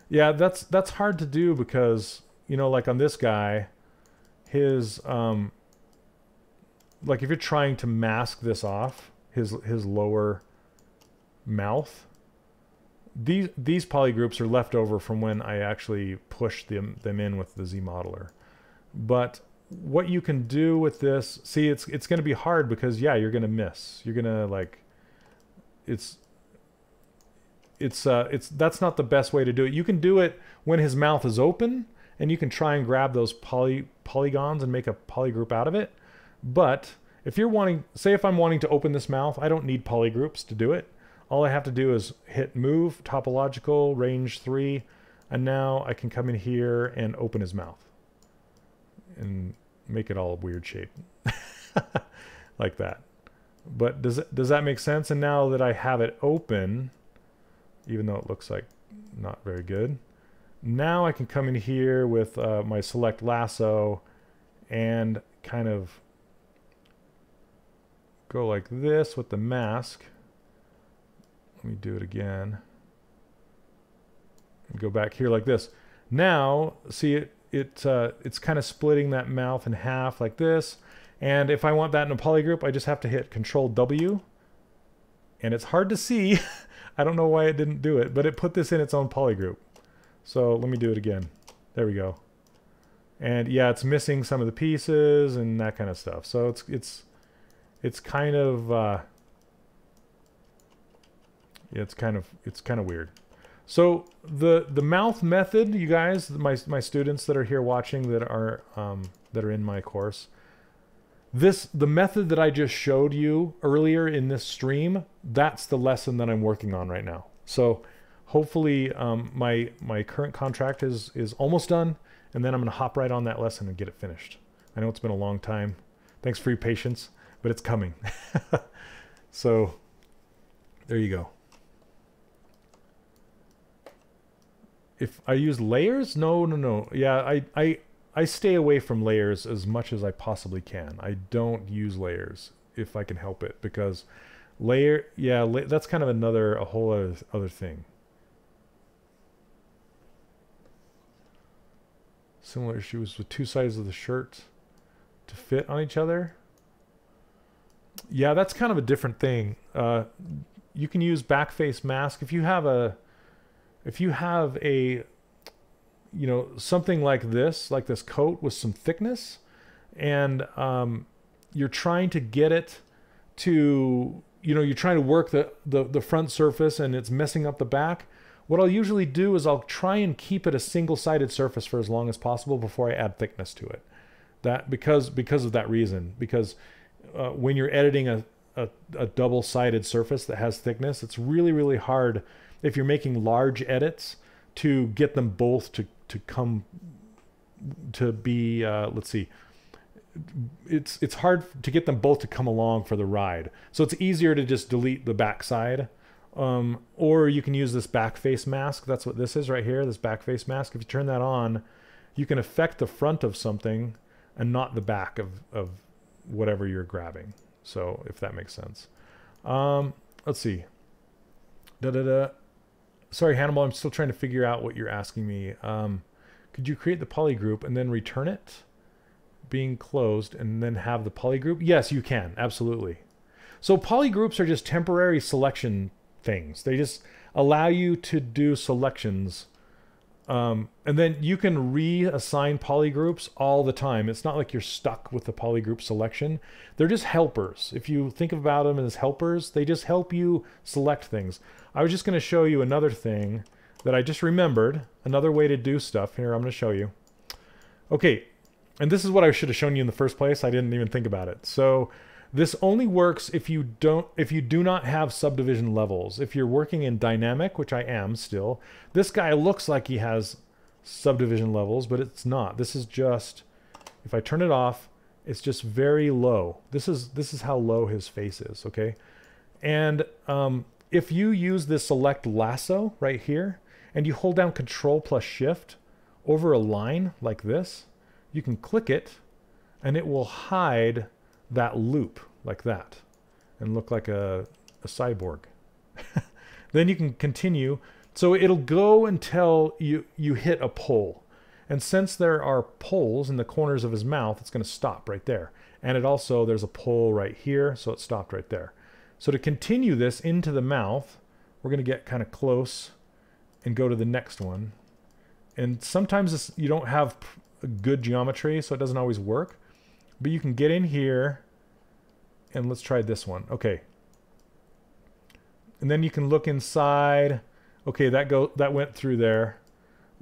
Yeah, that's hard to do because, you know, like on this guy, his like if you're trying to mask this off, his lower mouth, these polygroups are left over from when I actually pushed them in with the Z modeler. But what you can do with this, see, it's going to be hard because, yeah, you're going to miss. You're going to, like, that's not the best way to do it. You can do it when his mouth is open, and you can try and grab those polygons and make a polygroup out of it. But if you're wanting, say if I'm wanting to open this mouth, I don't need polygroups to do it. All I have to do is hit move, topological, range 3, and now I can come in here and open his mouth and make it all a weird shape like that. But does that make sense? And now that I have it open, even though it looks like not very good, now I can come in here with my select lasso and kind of go like this with the mask. Let me do it again and go back here like this. Now see it's kind of splitting that mouth in half like this, and if I want that in a polygroup, I just have to hit Control W, and it's hard to see. I don't know why it didn't do it, but it put this in its own polygroup. So let me do it again. There we go. And yeah, it's missing some of the pieces and that kind of stuff. So it's kind of yeah, it's kind of weird. So the mouth method, you guys, my students that are here watching that are in my course, the method that I just showed you earlier in this stream, that's the lesson that I'm working on right now. So hopefully my current contract is almost done, and then I'm gonna hop right on that lesson and get it finished. I know it's been a long time. Thanks for your patience, but it's coming. So there you go. If I use layers? No. Yeah, I stay away from layers as much as I possibly can. I don't use layers if I can help it, because that's kind of a whole other thing. Similar issues with two sides of the shirt to fit on each other. Yeah, that's kind of a different thing. You can use backface mask if you have a you know, something like this coat with some thickness, and you're trying to get it to, you know, you're trying to work the front surface and it's messing up the back. What I'll usually do is I'll try and keep it a single-sided surface for as long as possible before I add thickness to it. That because of that reason, because when you're editing a double-sided surface that has thickness, it's really hard if you're making large edits to get them both to come to be, let's see, it's hard to get them both to come along for the ride. So it's easier to just delete the backside, or you can use this back face mask. That's what this is right here, this back face mask. If you turn that on, you can affect the front of something and not the back of whatever you're grabbing. So if that makes sense. Let's see. Sorry, Hannibal, I'm still trying to figure out what you're asking me. Could you create the polygroup and then return it being closed and then have the polygroup? Yes, you can. Absolutely. So polygroups are just temporary selection things. They just allow you to do selections. And then you can reassign polygroups all the time. It's not like you're stuck with the polygroup selection. They're just helpers. If you think about them as helpers, they just help you select things. I was just going to show you another thing that I just remembered, another way to do stuff. Here, I'm going to show you. Okay, and this is what I should have shown you in the first place. I didn't even think about it. So this only works if you do not have subdivision levels. If you're working in dynamic, which I am still, this guy looks like he has subdivision levels, but it's not. This is just, if I turn it off, it's just very low. This is how low his face is, okay? And if you use this select lasso right here, and you hold down Control plus Shift over a line like this, you can click it, and it will hide that loop like that and look like a cyborg. Then you can continue. So it'll go until you hit a pole. And since there are poles in the corners of his mouth, it's going to stop right there. And it also, there's a pole right here, so it stopped right there. So to continue this into the mouth, we're going to get kind of close and go to the next one. And sometimes this, you don't have a good geometry, so it doesn't always work. But you can get in here, and let's try this one. Okay. And then you can look inside. Okay, that went through there.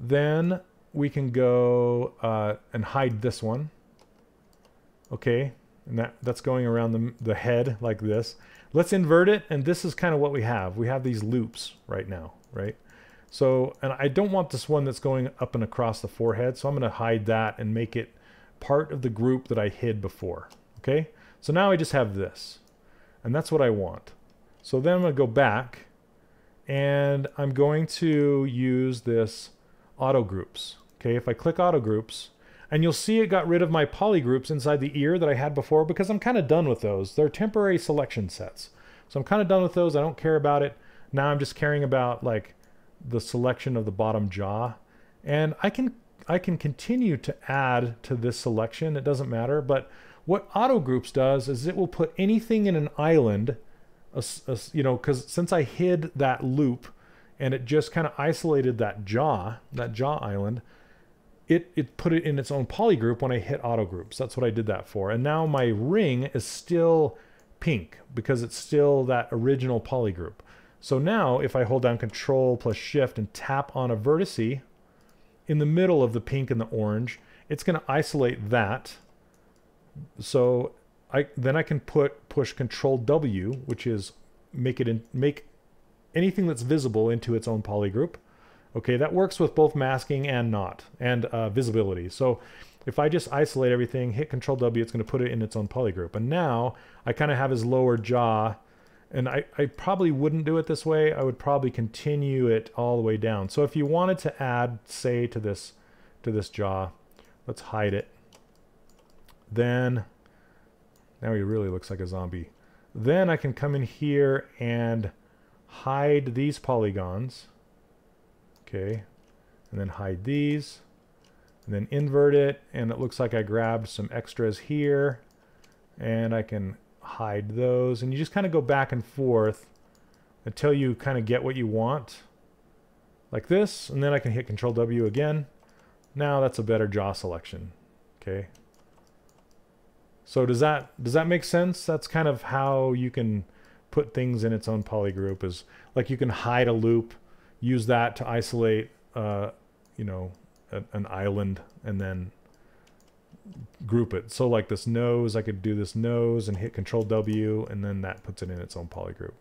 Then we can go and hide this one. Okay, and that's going around the head like this. Let's invert it, and this is kind of what we have. We have these loops right now, right? So, and I don't want this one that's going up and across the forehead, so I'm going to hide that and make it part of the group that I hid before. Okay, so now I just have this, and that's what I want. So then I'm going to go back, and I'm going to use this auto groups. Okay, if I click auto groups, and you'll see it got rid of my polygroups inside the ear that I had before, because I'm kind of done with those. They're temporary selection sets, so I'm kind of done with those. I don't care about it now. I'm just caring about like the selection of the bottom jaw, and I can continue to add to this selection. It doesn't matter. But what auto groups does is it will put anything in an island, you know, because since I hid that loop and it just kind of isolated that jaw island, it put it in its own polygroup when I hit auto groups. That's what I did that for. And now my ring is still pink because it's still that original polygroup. So now if I hold down Control plus Shift and tap on a vertice in the middle of the pink and the orange, it's going to isolate that. So then I can push Control W, which is make anything that's visible into its own polygroup. Okay, that works with both masking and visibility. So if I just isolate everything, hit Control W, it's going to put it in its own polygroup. And now I kind of have his lower jaw, and I probably wouldn't do it this way. I would probably continue it all the way down. So if you wanted to add, say, to this jaw, let's hide it. Then, now he really looks like a zombie. Then I can come in here and hide these polygons. Okay, and then hide these, and then invert it, and it looks like I grabbed some extras here, and I can hide those, and you just kind of go back and forth until you kind of get what you want, like this. And then I can hit Control W again. Now that's a better jaw selection. Okay, so does that make sense? That's kind of how you can put things in its own polygroup, is like you can hide a loop, use that to isolate you know, an island, and then group it. So like this nose, I could do this nose and hit Control W, and then that puts it in its own polygroup.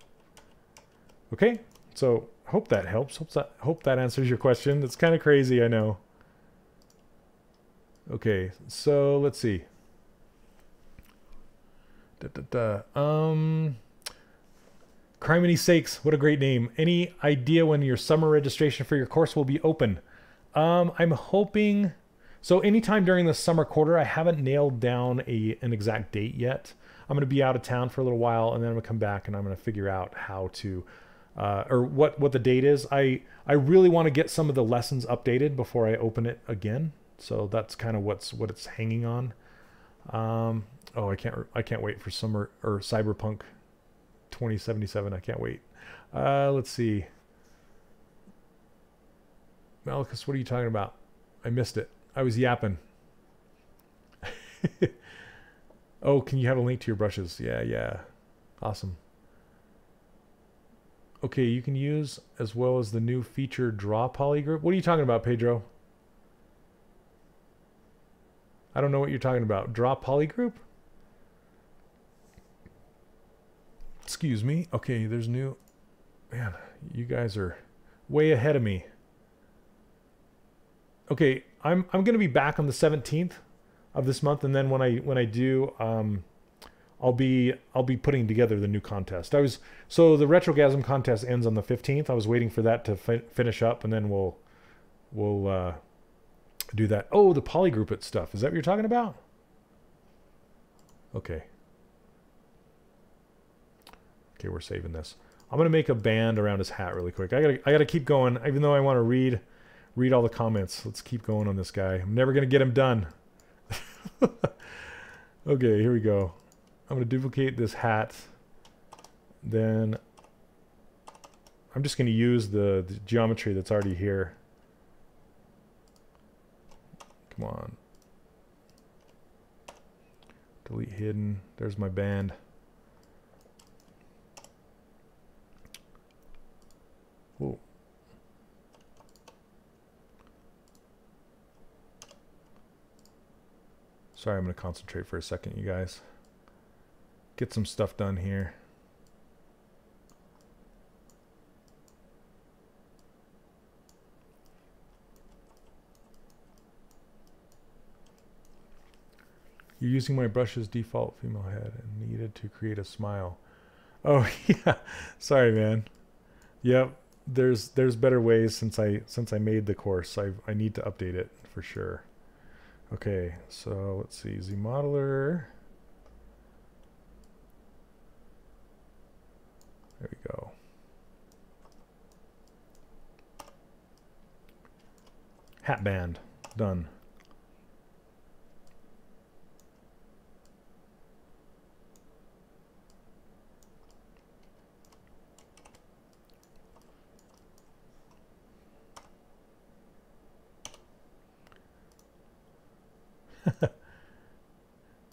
Okay, so hope that helps. Hope that answers your question. That's kind of crazy, I know. Okay, so let's see. Criminy sakes, what a great name. Any idea when your summer registration for your course will be open? I'm hoping. So anytime during the summer quarter. I haven't nailed down an exact date yet. I'm going to be out of town for a little while, and then I'm going to come back, and I'm going to figure out how to, or what the date is. I really want to get some of the lessons updated before I open it again. So that's kind of what it's hanging on. Oh, I can't wait for summer or Cyberpunk 2077. I can't wait. Let's see. Malchus, what are you talking about? I missed it. I was yapping. Oh, can you have a link to your brushes? Yeah, yeah. Awesome. Okay, you can use as well as the new feature Draw Poly Group. What are you talking about, Pedro? I don't know what you're talking about. Draw Poly Group? Excuse me. Okay, there's new... Man, you guys are way ahead of me. Okay, I'm gonna be back on the 17th of this month, and then when I do, I'll be putting together the new contest. So the Retrogasm contest ends on the 15th. I was waiting for that to finish up, and then we'll do that. Oh, the polygroup stuff. Is that what you're talking about? Okay. Okay, we're saving this. I'm gonna make a band around his hat really quick. I gotta keep going, even though I want to read all the comments. Let's keep going on this guy. I'm never gonna get him done. Okay, here we go. I'm gonna duplicate this hat. Then I'm just gonna use the geometry that's already here. Come on. Delete hidden. There's my band. Whoa. Sorry, I'm going to concentrate for a second, you guys. Get some stuff done here. You're using my brush's default female head and needed to create a smile. Oh, yeah. Sorry, man. Yep. There's better ways since I made the course. I need to update it for sure. Okay, so let's see, ZModeler. There we go. Hat band, done.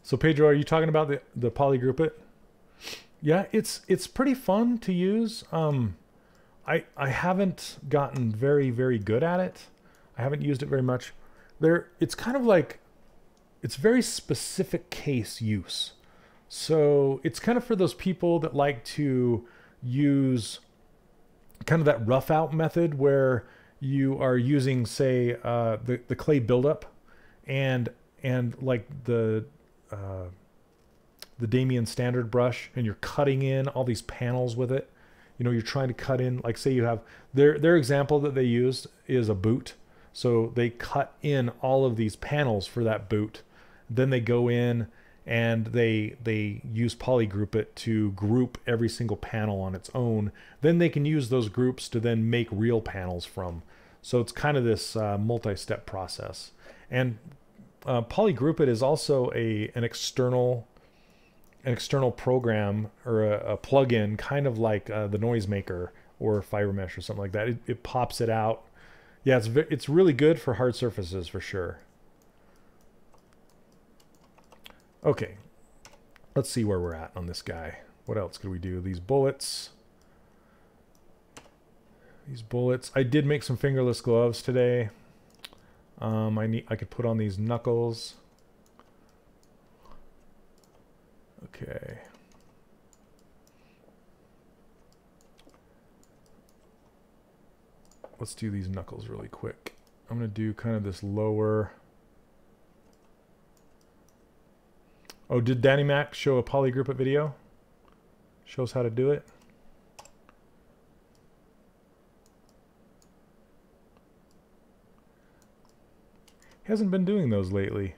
So Pedro, are you talking about the polygroup it? Yeah, it's pretty fun to use. I haven't gotten very, very good at it. I haven't used it very much. It's kind of like, it's very specific case use. So it's kind of for those people that like to use kind of that rough out method where you are using, say, the clay buildup and like the Damien Standard brush, and you're cutting in all these panels with it. You know, you're trying to cut in, like, say you have their example that they used is a boot. So they cut in all of these panels for that boot. Then they go in and they use polygroup it to group every single panel on its own. Then they can use those groups to then make real panels from. So it's kind of this multi-step process. And polygroup it is also an external program or a plugin, kind of like the Noisemaker or Fiber Mesh or something like that. It pops it out. Yeah, it's really good for hard surfaces for sure. Okay, let's see where we're at on this guy. What else could we do? These bullets. These bullets. I did make some fingerless gloves today. I could put on these knuckles. Okay. Let's do these knuckles really quick. I'm going to do kind of this lower. Oh, did Danny Mac show a polygroup it video? Shows how to do it. He hasn't been doing those lately.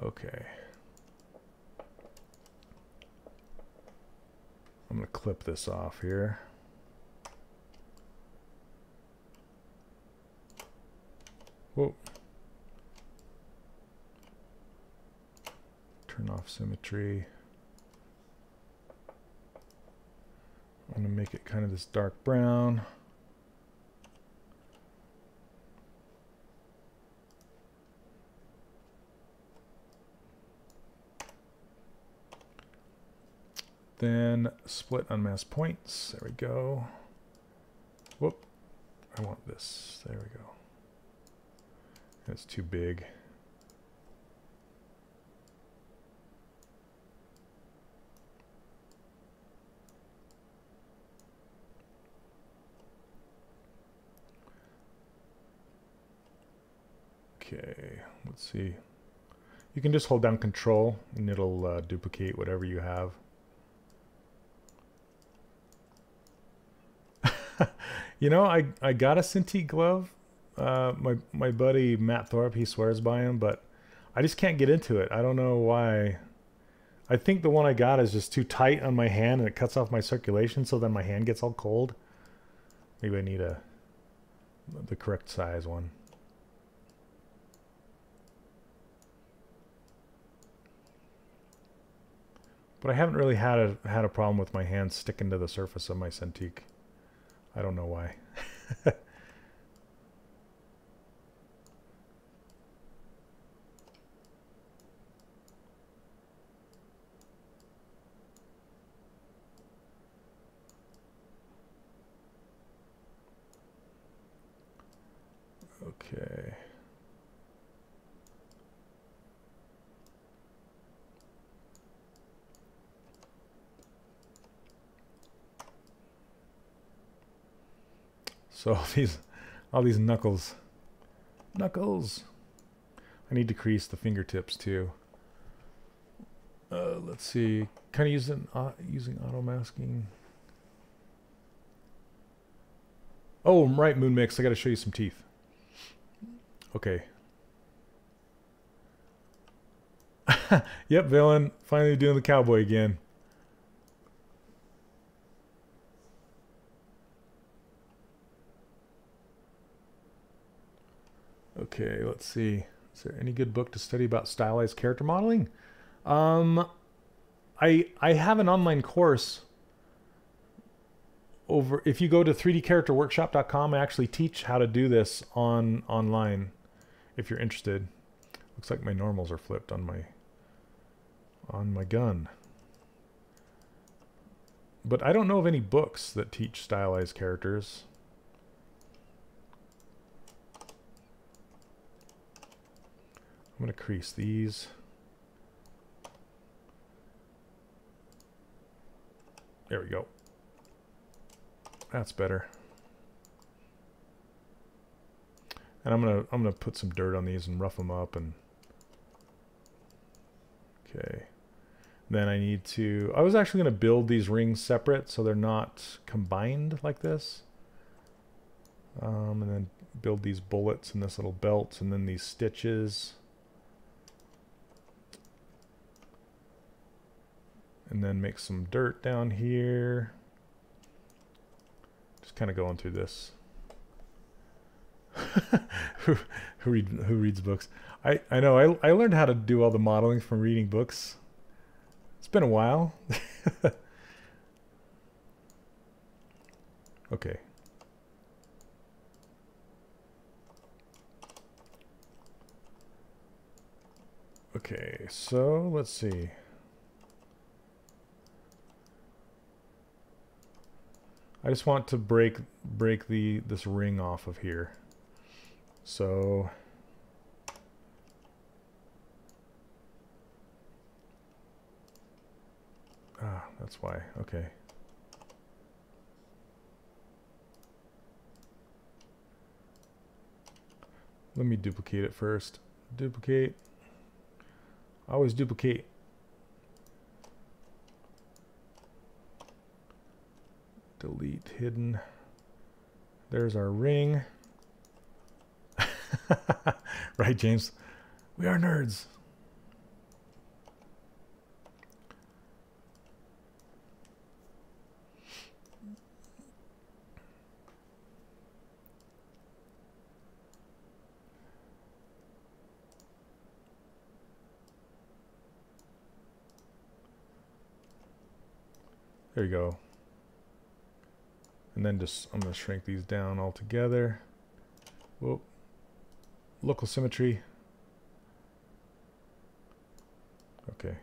Okay. I'm going to clip this off here. Whoa. Turn off symmetry. I'm going to make it kind of this dark brown. Then split unmasked points. There we go. Whoop. I want this. There we go. That's too big. Okay, let's see. You can just hold down Control and it'll duplicate whatever you have. You know, I got a Cintiq glove. My buddy Matt Thorpe, he swears by him, but I just can't get into it. I don't know why. I think the one I got is just too tight on my hand and it cuts off my circulation, so then my hand gets all cold. Maybe I need the correct size one. But I haven't really had a problem with my hand sticking to the surface of my Cintiq. I don't know why. Okay. So all these knuckles. Knuckles! I need to crease the fingertips too. Let's see. Kind of using auto masking. Oh, right, Moonmix. I got to show you some teeth. Okay. Yep, villain. Finally doing the cowboy again. Okay, let's see. Is there any good book to study about stylized character modeling? I have an online course over. If you go to 3dcharacterworkshop.com, I actually teach how to do this online. If you're interested. Looks like my normals are flipped on my gun. But I don't know of any books that teach stylized characters. I'm going to crease these. There we go. That's better. And I'm gonna put some dirt on these and rough them up. And okay, then I need to. I was actually gonna build these rings separate so they're not combined like this. And then build these bullets and this little belt and then these stitches. And then make some dirt down here. Just kind of going through this. Who reads books? I know. I learned how to do all the modeling from reading books. It's been a while. Okay. Okay. So let's see. I just want to break this ring off of here. So that's why. Okay. Let me duplicate it first. Duplicate. I always duplicate. Delete hidden. There's our ring. Right, James? We are nerds. There you go. And then just, I'm going to shrink these down all together. Whoop. Local symmetry. Okay.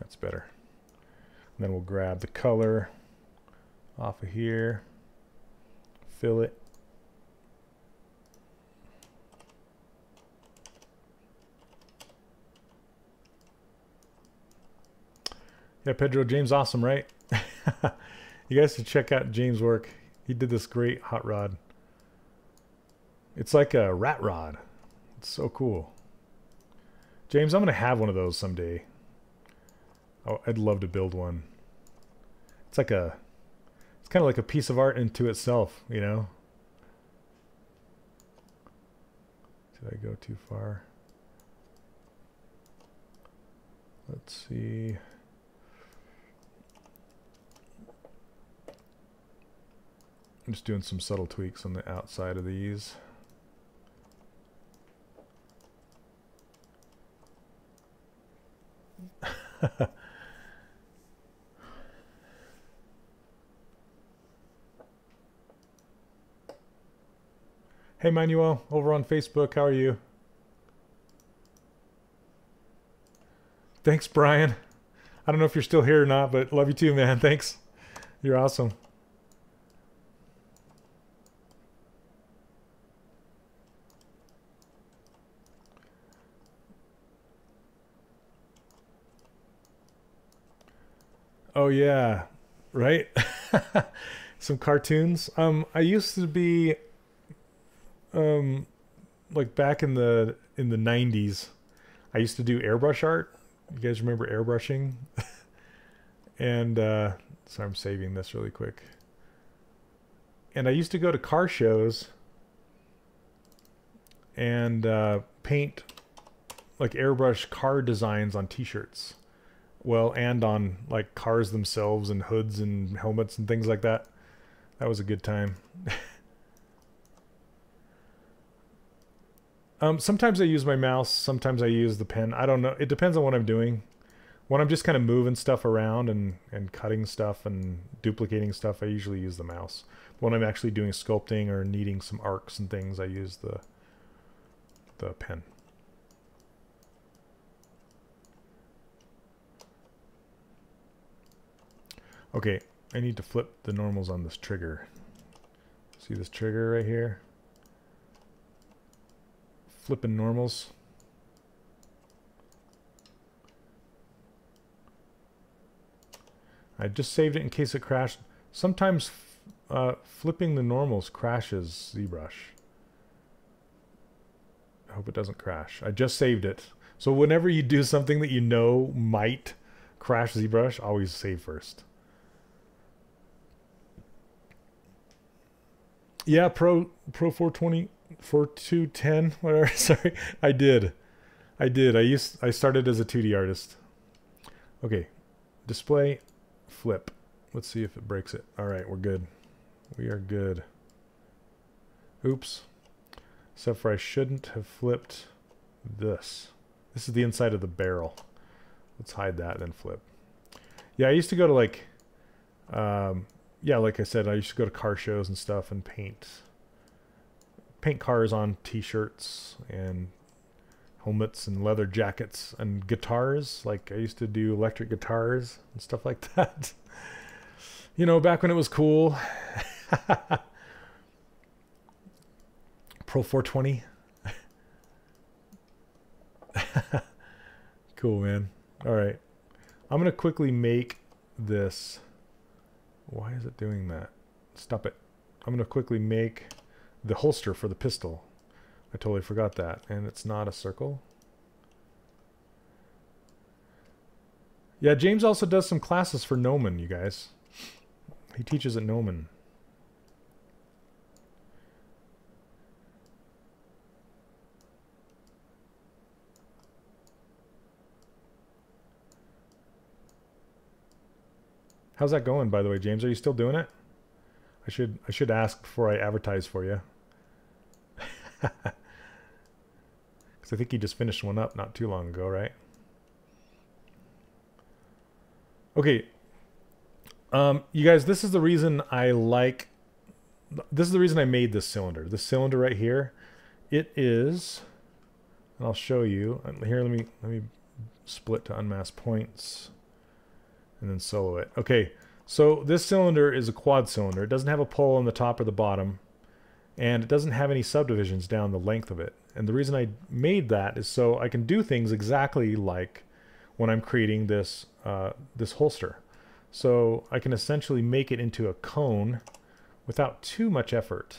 That's better. And then we'll grab the color off of here. Fill it. Yeah, Pedro, James, awesome, right? You guys should check out James' work. He did this great hot rod. It's like a rat rod. It's so cool. James, I'm going to have one of those someday. Oh, I'd love to build one. It's like a, it's kind of like a piece of art into itself, you know? Did I go too far? Let's see. I'm just doing some subtle tweaks on the outside of these. Hey Manuel, over on Facebook, how are you? Thanks, Brian. I don't know if you're still here or not, but love you too, man. Thanks. You're awesome. Oh yeah, right? Some cartoons. I used to be like back in the 90s, I used to do airbrush art. You guys remember airbrushing? And so I'm saving this really quick. And I used to go to car shows and paint like airbrush car designs on t-shirts. Well, and on like cars themselves and hoods and helmets and things like that. That was a good time. Sometimes I use my mouse. Sometimes I use the pen. I don't know. It depends on what I'm doing. When I'm just kind of moving stuff around and cutting stuff and duplicating stuff, I usually use the mouse. When I'm actually doing sculpting or needing some arcs and things, I use the pen. Okay, I need to flip the normals on this trigger. See this trigger right here? Flipping normals. I just saved it in case it crashed. Sometimes flipping the normals crashes ZBrush. I hope it doesn't crash. I just saved it. So whenever you do something that you know might crash ZBrush, always save first. Yeah, Pro 420, 4210, whatever. Sorry, I did. I started as a 2D artist. Okay, display, flip. Let's see if it breaks it. All right, we're good. We are good. Oops. Except for I shouldn't have flipped this. This is the inside of the barrel. Let's hide that and then flip. Yeah, I used to go to like. Yeah, like I said, I used to go to car shows and stuff and paint cars on t-shirts and helmets and leather jackets and guitars. Like I used to do electric guitars and stuff like that. You know, back when it was cool. Pro 420. Cool, man. All right. I'm going to quickly make this. Why is it doing that? Stop it. I'm going to quickly make the holster for the pistol. I totally forgot that. And it's not a circle. Yeah, James also does some classes for Gnomon, you guys. He teaches at Gnomon. How's that going, by the way, James? Are you still doing it? I should ask before I advertise for you. Because I think he just finished one up not too long ago, right? Okay, You guys, this is the reason I like, this is the reason I made this cylinder. This cylinder right here, it is, and I'll show you. Here, let me split to unmask points and then solo it. Okay, so this cylinder is a quad cylinder. It doesn't have a pole on the top or the bottom, and it doesn't have any subdivisions down the length of it. And the reason I made that is so I can do things exactly like when I'm creating this, this holster. So I can essentially make it into a cone without too much effort.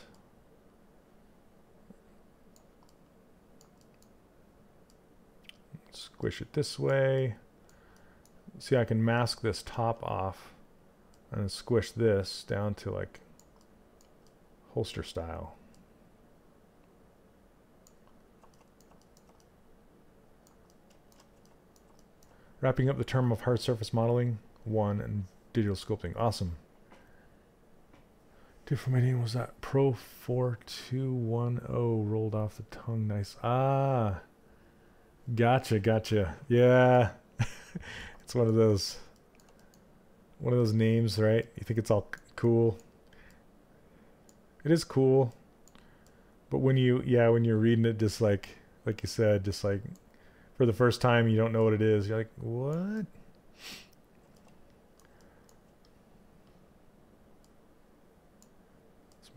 Squish it this way. See, I can mask this top off and squish this down to like holster style. Wrapping up the term of hard surface modeling. 1 and digital sculpting. Awesome. 2 for medium was that Pro 421.0 rolled off the tongue. Nice. Ah, gotcha, gotcha. Yeah, it's one of those names, right? You think it's all cool. It is cool, but when you, yeah, when you're reading it, just like you said, just like for the first time, you don't know what it is. You're like, what?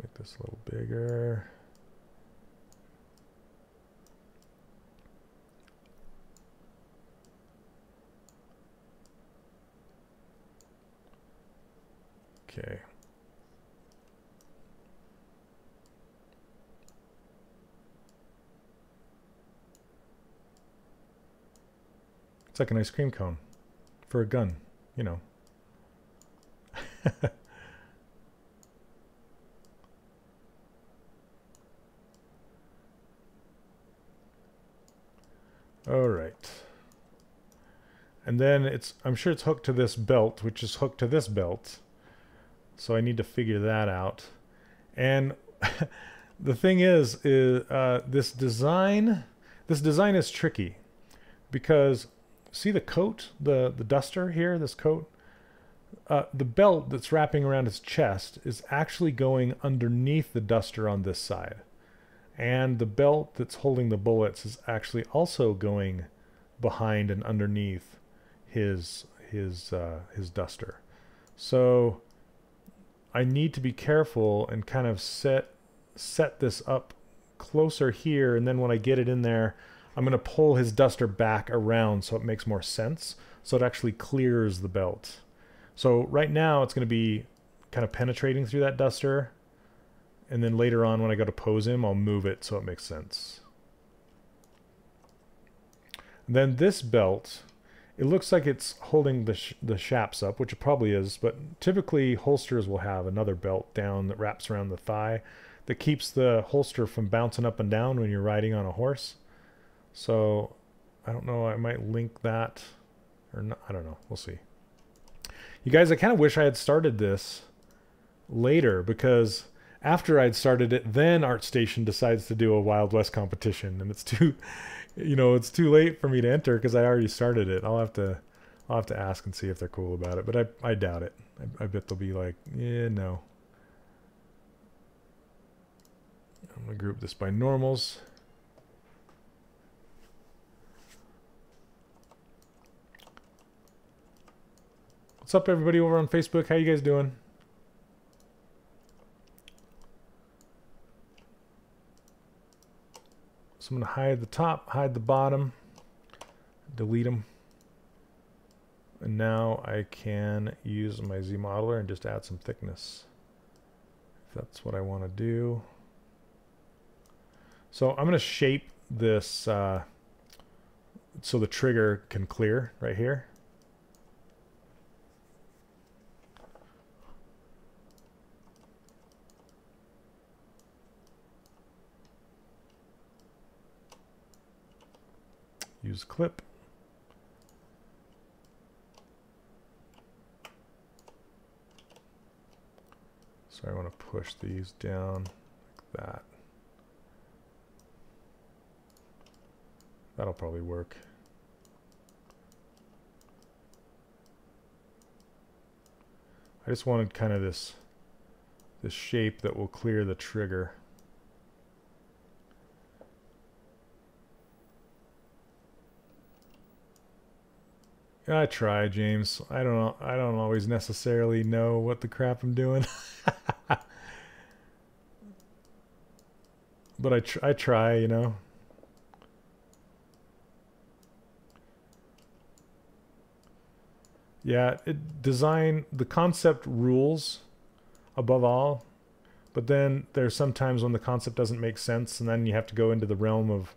Make this a little bigger. Okay. It's like an ice cream cone for a gun, you know. All right, and then it's, I'm sure it's hooked to this belt, which is hooked to this belt, so I need to figure that out. And the thing is this design is tricky, because see the coat, the duster here, this coat, the belt that's wrapping around his chest is actually going underneath the duster on this side. And the belt that's holding the bullets is actually also going behind and underneath his duster. So I need to be careful and kind of set this up closer here, and then when I get it in there, I'm going to pull his duster back around so it makes more sense, so it actually clears the belt. So right now it's going to be kind of penetrating through that duster. And then later on when I go to pose him, I'll move it so it makes sense. And then this belt, it looks like it's holding the straps up, which it probably is, but typically holsters will have another belt down that wraps around the thigh that keeps the holster from bouncing up and down when you're riding on a horse. So I don't know, I might link that or not, I don't know, we'll see. You guys, I kind of wish I had started this later, because after I'd started it, then ArtStation decides to do a Wild West competition, and it's too, you know, it's too late for me to enter because I already started it. I'll have to ask and see if they're cool about it, but I doubt it. I bet they'll be like, yeah, no. I'm gonna group this by normals. What's up, everybody over on Facebook? How you guys doing? So I'm going to hide the top, hide the bottom, delete them. And now I can use my Z modeler and just add some thickness, if that's what I want to do. So I'm going to shape this so the trigger can clear right here. Use clip. So I want to push these down like that. That'll probably work. I just wanted kind of this shape that will clear the trigger. I try, James. I don't always necessarily know what the crap I'm doing. But I try, you know. Yeah, design, the concept rules above all, but then there's sometimes when the concept doesn't make sense, and then you have to go into the realm of,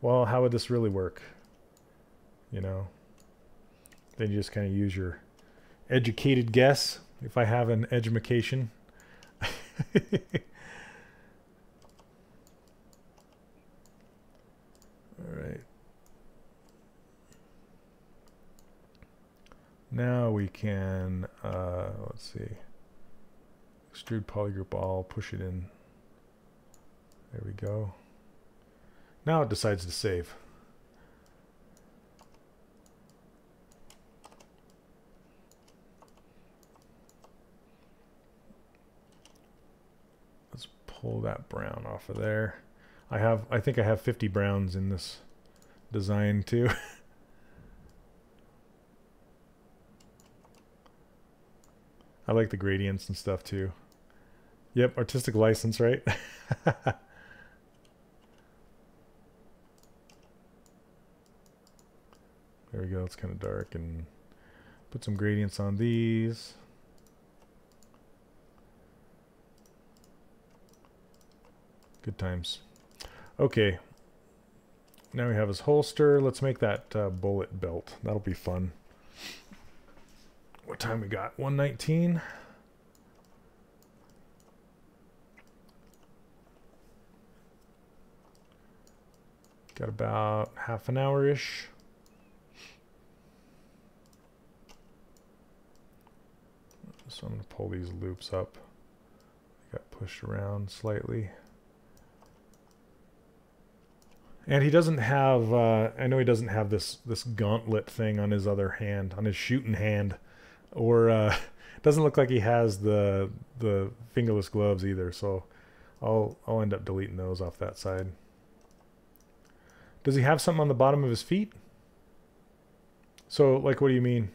well, how would this really work? You know? Then you just kind of use your educated guess, if I have an edumacation. Alright. Now we can, let's see, extrude polygroup all, push it in. There we go. Now it decides to save. Let's pull that brown off of there. I think I have 50 browns in this design too. I like the gradients and stuff too. Yep, artistic license, right? There we go, it's kind of dark, and put some gradients on these. Good times. Okay, now we have his holster. Let's make that bullet belt. That'll be fun. What time we got? 1:19. Got about half an hour-ish. So I'm going to pull these loops up. They got pushed around slightly. And he doesn't have, I know he doesn't have this gauntlet thing on his other hand, on his shooting hand. Or doesn't look like he has the fingerless gloves either, so I'll end up deleting those off that side. Does he have something on the bottom of his feet? So like, what do you mean?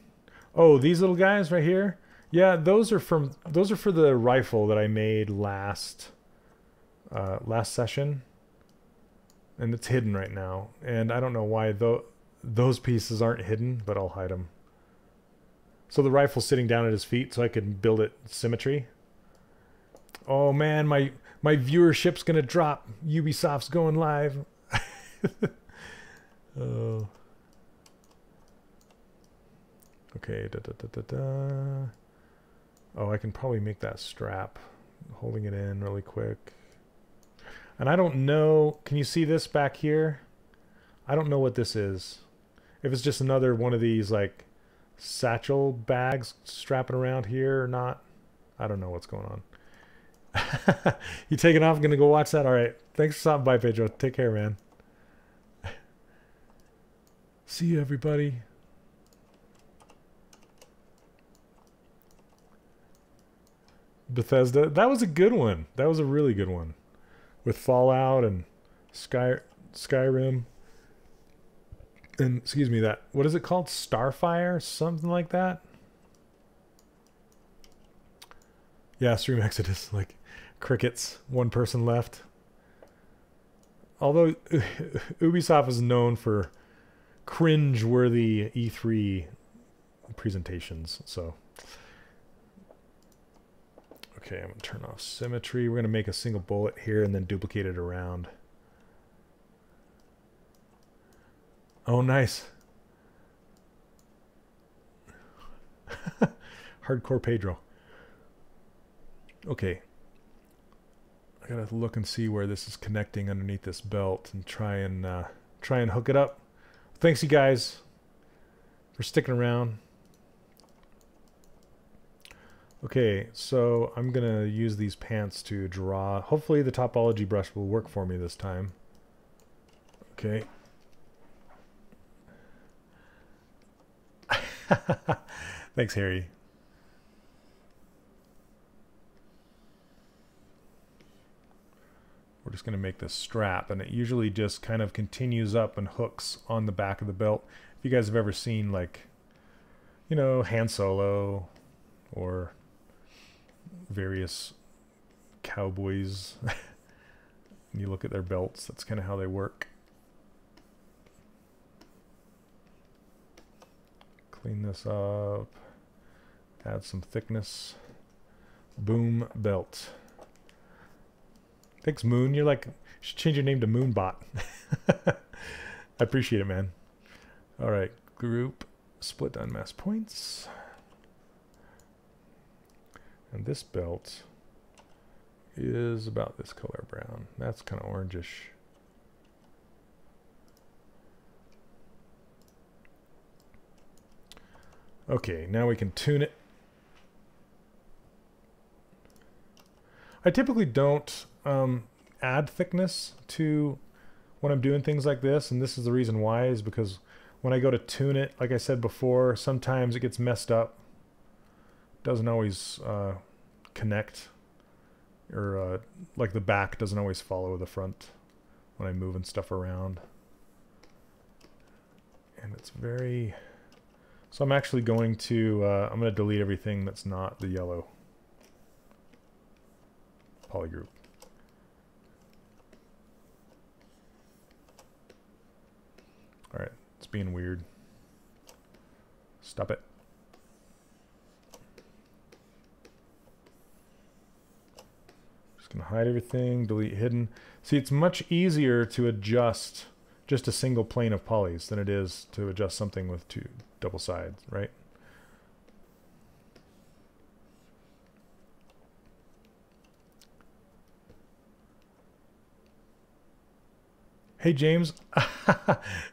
Oh, these little guys right here? Yeah, those are for the rifle that I made last session, and it's hidden right now. And I don't know why those pieces aren't hidden, but I'll hide them. So the rifle's sitting down at his feet, so I can build it symmetry. Oh man, my viewership's gonna drop. Ubisoft's going live. Oh. Okay. Da, da, da, da, da. Oh, I can probably make that strap. Holding it in really quick. And I don't know. Can you see this back here? I don't know what this is. If it's just another one of these like satchel bags strapping around here or not. I don't know what's going on. You taking off? I'm gonna go watch that. All right, thanks for stopping by, Pedro. Take care, man. See you, everybody. Bethesda, that was a good one. That was a really good one, with Fallout and Skyrim. And, excuse me, that, what is it called? Starfire? Something like that? Yeah, stream exodus, like crickets. One person left. Although Ubisoft is known for cringe-worthy E3 presentations, so. Okay, I'm going to turn off symmetry. We're going to make a single bullet here and then duplicate it around. Oh, nice. Hardcore Pedro. Okay. I gotta look and see where this is connecting underneath this belt and try and hook it up. Thanks, you guys, for sticking around. Okay, so I'm gonna use these pants to draw. Hopefully the topology brush will work for me this time. Okay. Thanks, Harry. just going to make this strap, and it usually just kind of continues up and hooks on the back of the belt. If you guys have ever seen, like, you know, Han Solo or various cowboys, you look at their belts, that's kind of how they work. Clean this up, add some thickness. Boom belt. Thanks, Moon. You're like, you should change your name to Moonbot. I appreciate it, man. All right, group split to unmask points. And this belt is about this color, brown. That's kind of orangish. Okay, now we can tune it. I typically don't add thickness to when I'm doing things like this, and this is the reason why, is because when I go to tune it, like I said before, sometimes it gets messed up. Doesn't always connect, or like the back doesn't always follow the front when I'm moving stuff around. And it's very... So I'm actually going to, I'm going to delete everything that's not the yellow polygroup. All right, it's being weird. Stop it. Just going to hide everything, delete hidden. See, it's much easier to adjust just a single plane of polys than it is to adjust something with two double sides, right? Hey, James.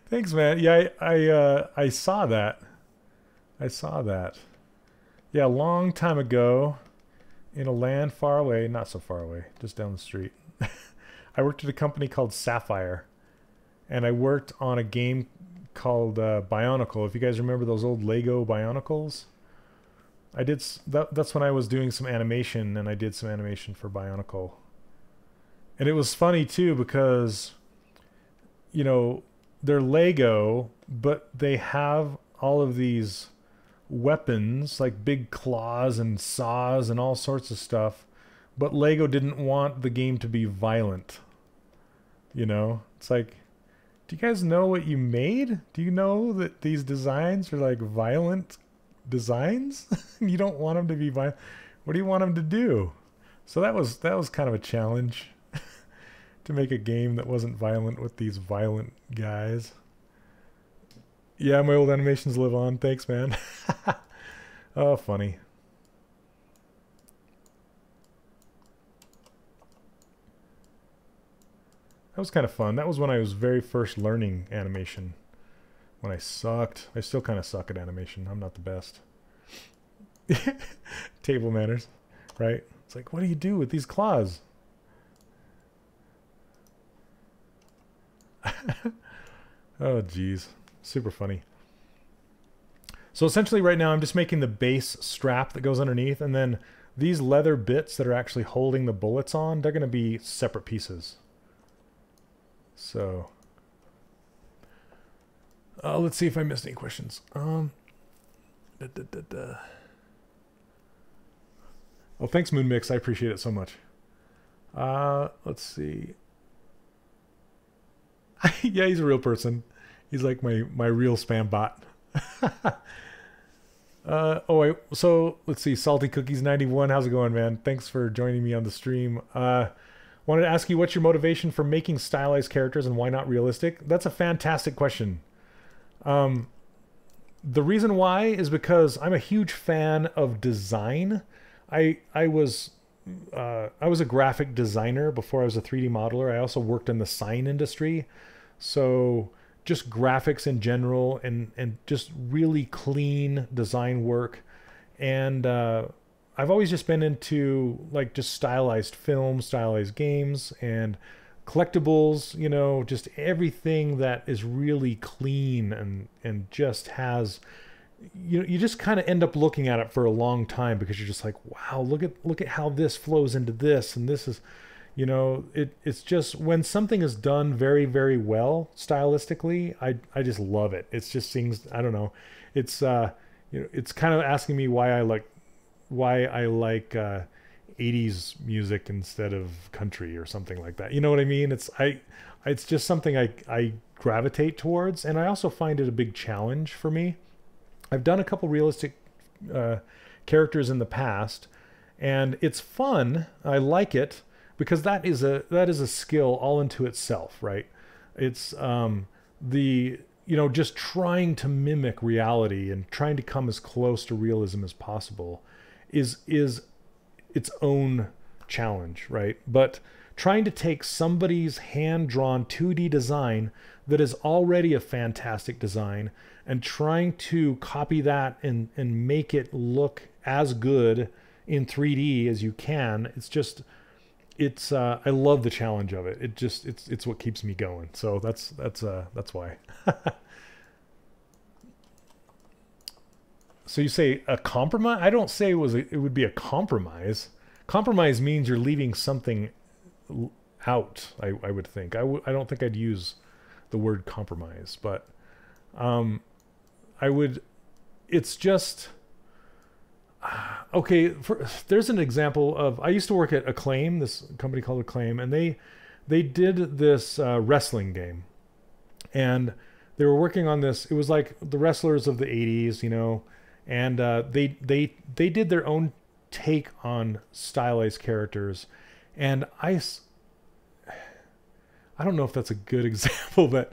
Thanks, man. Yeah, I saw that. I saw that. Yeah, a long time ago in a land far away, not so far away, just down the street. I worked at a company called Sapphire, and I worked on a game called Bionicle. If you guys remember those old Lego Bionicles, I did that's when I was doing some animation, and I did some animation for Bionicle. And it was funny too, because, you know, they're Lego, but they have all of these weapons, like big claws and saws and all sorts of stuff, but Lego didn't want the game to be violent. You know, it's like, do you guys know what you made? Do you know that these designs are like violent designs? You don't want them to be violent. What do you want them to do? So that was kind of a challenge to make a game that wasn't violent with these violent guys. Yeah, my old animations live on. Thanks, man. Oh, funny. That was kind of fun. That was when I was very first learning animation. When I sucked. I still kind of suck at animation. I'm not the best. Table manners, right? It's like, what do you do with these claws? Oh, geez. Super funny. So essentially right now I'm just making the base strap that goes underneath, and then these leather bits that are actually holding the bullets on, they're going to be separate pieces. So, let's see if I missed any questions. Well, thanks, Moon Mix. I appreciate it so much. Let's see. Yeah, he's a real person. He's like my real spam bot. So let's see. Salty Cookies 91. How's it going, man? Thanks for joining me on the stream. Wanted to ask you, what's your motivation for making stylized characters, and why not realistic? That's a fantastic question. The reason why is because I'm a huge fan of design. I was a graphic designer before I was a 3D modeler. I also worked in the sign industry. So just graphics in general, and just really clean design work. And I've always just been into like just stylized films, stylized games, and collectibles, you know, just everything that is really clean and just has, you know, you just kind of end up looking at it for a long time because you're just like, wow, look at how this flows into this, and this is, You know, it's just when something is done very, very well stylistically, I just love it. It's just things, I don't know. It's you know, it's kind of asking me why I like 80s music instead of country or something like that. You know what I mean? It's just something I gravitate towards, and I also find it a big challenge for me. I've done a couple realistic characters in the past, and it's fun. I like it. Because that is a skill all into itself, right? It's just trying to mimic reality and trying to come as close to realism as possible is its own challenge, right? But trying to take somebody's hand-drawn 2D design that is already a fantastic design and trying to copy that and make it look as good in 3D as you can, it's just... I love the challenge of it. It's what keeps me going. So that's why. So you say a compromise? I don't say it would be a compromise. Compromise means you're leaving something out. I would think. I don't think I'd use the word compromise, but I would. It's just. Okay, there's an example of, I used to work at Acclaim, this company called Acclaim, and they did this wrestling game, and they were working on this. It was like the wrestlers of the 80s, you know, and they did their own take on stylized characters, and I don't know if that's a good example, but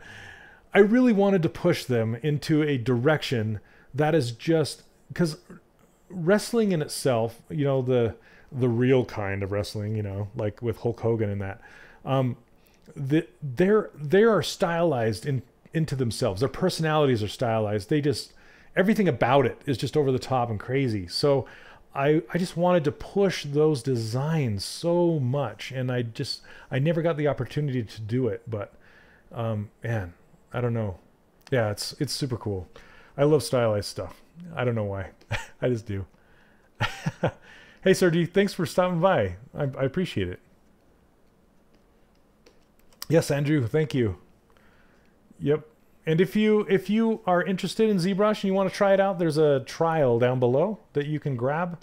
I really wanted to push them into a direction that is just, because wrestling in itself, you know, the real kind of wrestling, you know, like with Hulk Hogan and that, they are stylized into themselves. Their personalities are stylized. They just, everything about it is just over the top and crazy. So I just wanted to push those designs so much, and I never got the opportunity to do it. But man, I don't know. Yeah, it's super cool. I love stylized stuff. I don't know why. I just do. Hey, Sergi, thanks for stopping by. I appreciate it. Yes, Andrew, thank you. Yep. And if you are interested in ZBrush and you want to try it out, there's a trial down below that you can grab.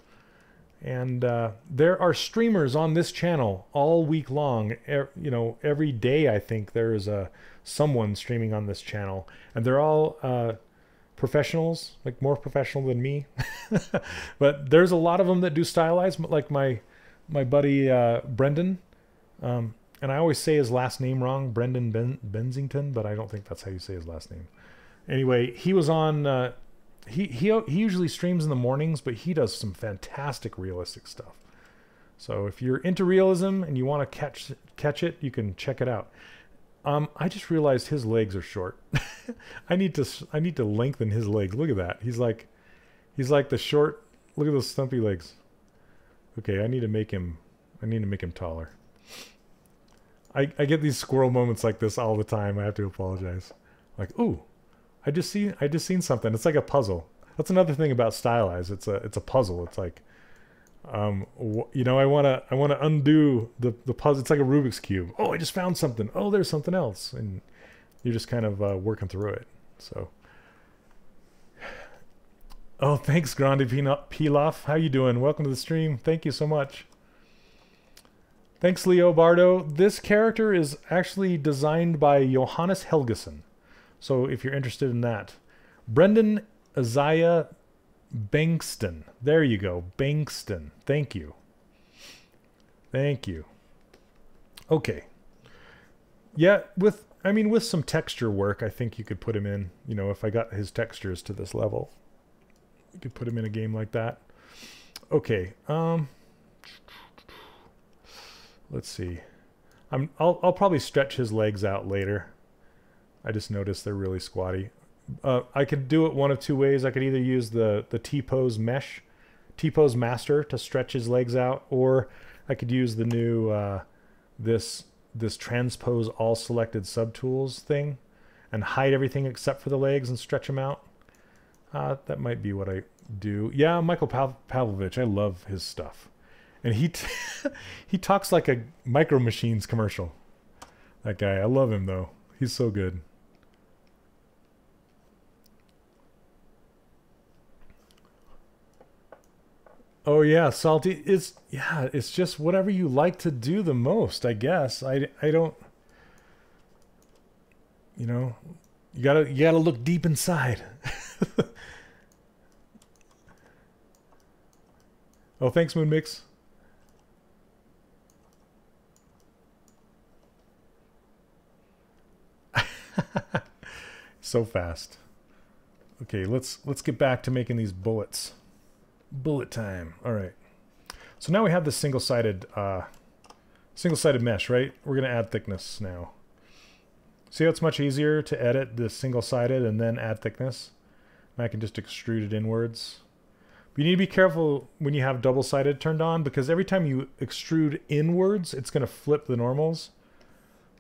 And there are streamers on this channel all week long. You know, every day I think there is someone streaming on this channel, and they're all professionals, like more professional than me. But there's a lot of them that do stylized, like my buddy Brendan, and I always say his last name wrong, Brendan Bensington, but I don't think that's how you say his last name. Anyway, he was on he usually streams in the mornings, but he does some fantastic realistic stuff. So if you're into realism and you want to catch it, you can check it out. I just realized his legs are short. I need to lengthen his legs. Look at that. He's like the short. Look at those stumpy legs. Okay, I need to make him taller. I get these squirrel moments like this all the time. I have to apologize. Like, ooh, I just seen something. It's like a puzzle. That's another thing about stylized. It's a puzzle. It's like, you know, I want to undo the puzzle. It's like a Rubik's Cube. Oh, I just found something. Oh, there's something else. And you're just kind of working through it. So, oh, thanks, Grande Pilaf. How you doing? Welcome to the stream. Thank you so much. Thanks, Leo Bardo. This character is actually designed by Johannes Helgeson. So if you're interested in that. Brendan Isaiah Bankston. There you go. Bankston. Thank you. Thank you. Okay. Yeah, with some texture work, I think you could put him in, you know, if I got his textures to this level. You could put him in a game like that. Okay. Let's see. I'll probably stretch his legs out later. I just noticed they're really squatty. I could do it one of two ways. I could either use the T-Pose mesh, T-Pose master, to stretch his legs out, or I could use the new this transpose all selected subtools thing and hide everything except for the legs and stretch them out. That might be what I do. Yeah, Michael Pavlovich, I love his stuff. And he talks like a Micro Machines commercial. That guy, I love him though. He's so good. Oh yeah, Salty. It's just whatever you like to do the most, I guess. I don't, you know, you gotta look deep inside. Oh, thanks, Moonmix. So fast. Okay, let's get back to making these bullets. Bullet time. All right. So now we have this single-sided mesh, right? We're going to add thickness now. See how it's much easier to edit the single-sided and then add thickness? And I can just extrude it inwards. But you need to be careful when you have double-sided turned on, because every time you extrude inwards, it's going to flip the normals.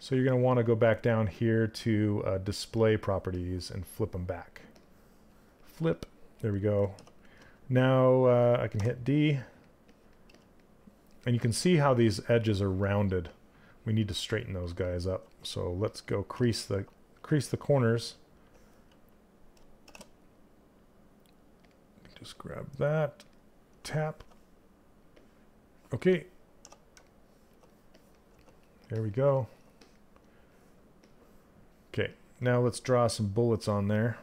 So you're going to want to go back down here to display properties and flip them back. Flip. There we go. Now I can hit D, and you can see how these edges are rounded. We need to straighten those guys up. So let's go crease the corners. Just grab that, tap. Okay. There we go. Okay. Now let's draw some bullets on there.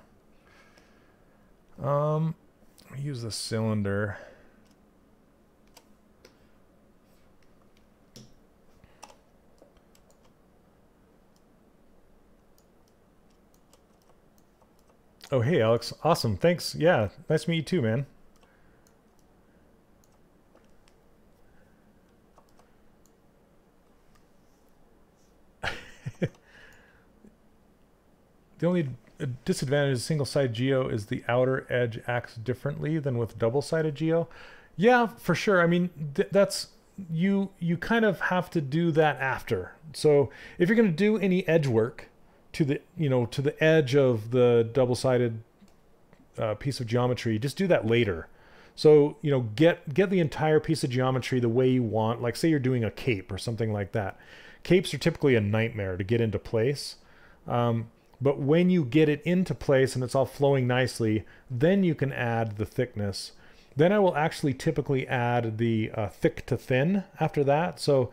Use the cylinder. Oh, hey, Alex. Awesome. Thanks. Yeah, nice to meet you too, man. The only disadvantage of single-sided geo is the outer edge acts differently than with double-sided geo. Yeah, for sure. I mean, that's you kind of have to do that after. So if you're going to do any edge work to the, you know, to the edge of the double-sided piece of geometry, just do that later. So, you know, get the entire piece of geometry the way you want. Like, say you're doing a cape or something like that. Capes are typically a nightmare to get into place. But when you get it into place and it's all flowing nicely, then you can add the thickness. Then I will actually typically add the thick to thin after that. So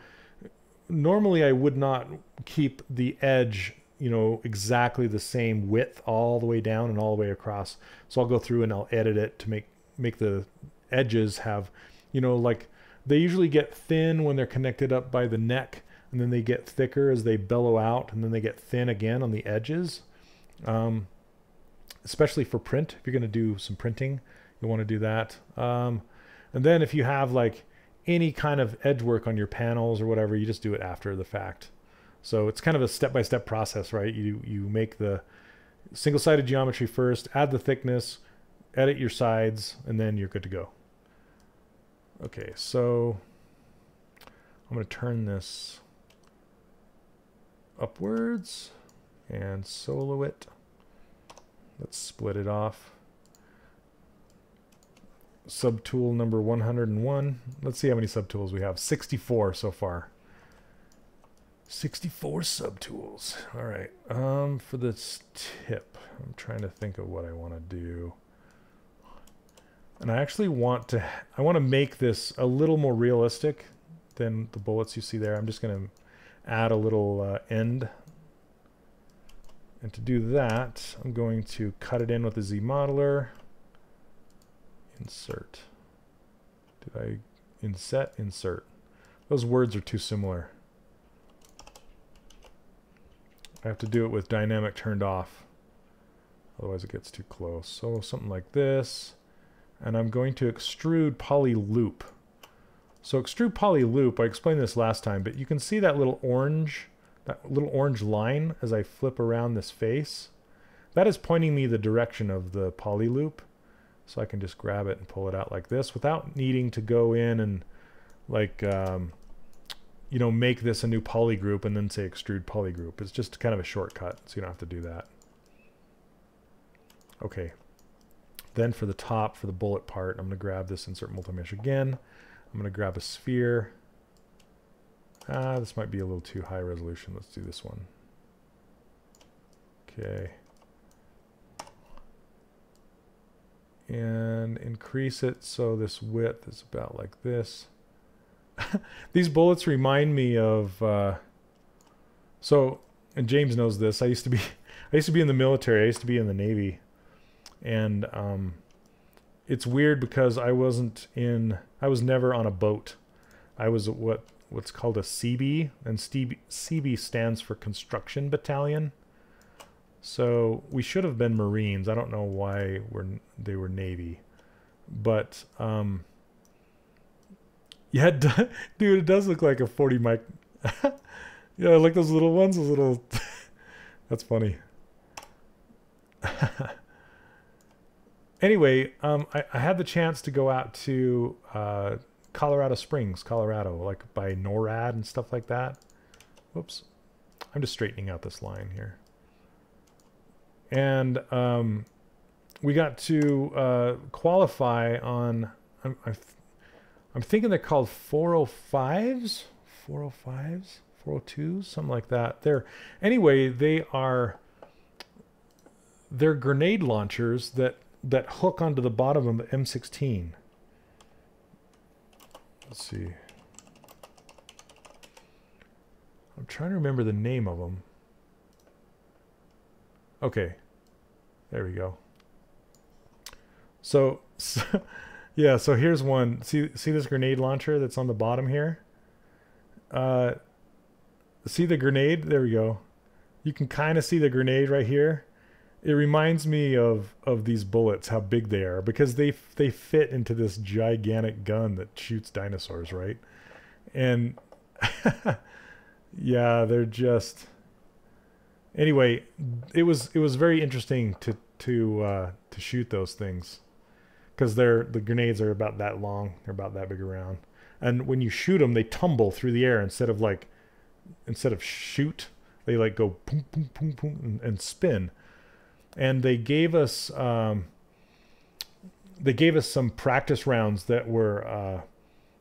normally I would not keep the edge, you know, exactly the same width all the way down and all the way across. So I'll go through and I'll edit it to make the edges have, you know, like they usually get thin when they're connected up by the neck. And then they get thicker as they bellow out, and then they get thin again on the edges. Especially for print, if you're going to do some printing, you want to do that. And then if you have like any kind of edge work on your panels or whatever, you just do it after the fact. So it's kind of a step-by-step process, right? You make the single-sided geometry first, add the thickness, edit your sides, and then you're good to go. Okay, so I'm going to turn this upwards and solo it. Let's split it off. Subtool number 101. Let's see how many subtools we have. 64 so far. 64 subtools. All right. For this tip, I'm trying to think of what I want to do. And I actually want to make this a little more realistic than the bullets you see there. I'm just going to add a little end. And to do that, I'm going to cut it in with the Z modeler. Insert. Did I inset? Insert. Those words are too similar. I have to do it with dynamic turned off. Otherwise it gets too close. So something like this. And I'm going to extrude poly loop. So extrude poly loop, I explained this last time, but you can see that little orange line as I flip around this face. That is pointing me the direction of the poly loop. So I can just grab it and pull it out like this without needing to go in and like, you know, make this a new poly group and then say extrude poly group. It's just kind of a shortcut, so you don't have to do that. Okay. Then for the top, for the bullet part, I'm going to grab this insert multi mesh again. I'm going to grab a sphere. This might be a little too high resolution. Let's do this one. Okay. And increase it so this width is about like this. These bullets remind me of... and James knows this. I used to be in the military. I used to be in the Navy. And it's weird because I was never on a boat. I was at what's called a CB, and CB stands for Construction Battalion. So we should have been Marines. I don't know why they were Navy, but yeah, dude, it does look like a 40 mic. Yeah, like those little ones, those little. That's funny. Anyway, I had the chance to go out to Colorado Springs, Colorado, like by NORAD and stuff like that. Whoops. I'm just straightening out this line here. And we got to qualify on, I'm thinking they're called 405s, 405s, 402s, something like that. Anyway, they're grenade launchers that hook onto the bottom of the M16. Let's see. I'm trying to remember the name of them. Okay. There we go. So yeah, so here's one. See this grenade launcher that's on the bottom here? See the grenade? There we go. You can kind of see the grenade right here. It reminds me of these bullets, how big they are, because they fit into this gigantic gun that shoots dinosaurs, right? And yeah, they're just... Anyway, it was very interesting to shoot those things, because the grenades are about that long, they're about that big around, and when you shoot them, they tumble through the air instead of shoot, they like go boom, boom, boom, boom, and spin. And they gave us some practice rounds that were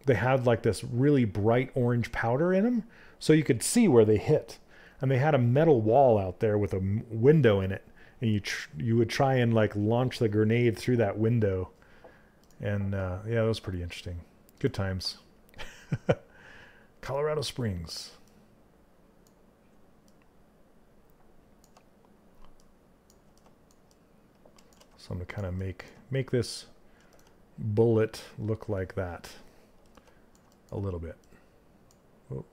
they had like this really bright orange powder in them, so you could see where they hit. And they had a metal wall out there with a window in it, and you would try and like launch the grenade through that window. And yeah, that was pretty interesting. Good times. Colorado Springs. So I'm gonna kind of make this bullet look like that a little bit. Oh.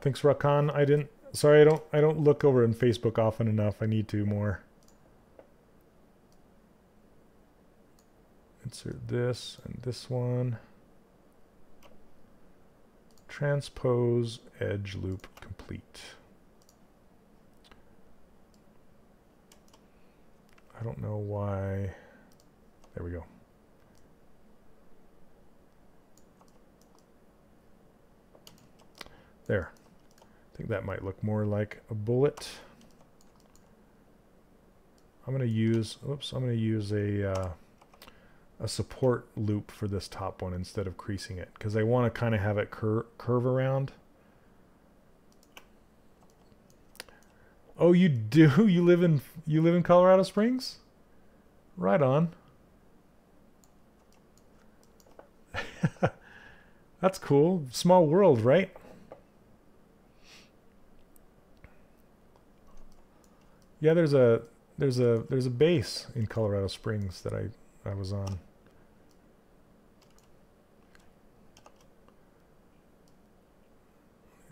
Thanks, Rakan. Sorry, I don't look over in Facebook often enough. I need to more. Insert this and this one. Transpose edge loop complete. I don't know why. There we go. There. I think that might look more like a bullet. I'm going to use, oops, I'm going to use a support loop for this top one instead of creasing it, because I want to kind of have it curve around. Oh, you do? You live in Colorado Springs? Right on. That's cool. Small world, right? Yeah, there's a base in Colorado Springs that I was on.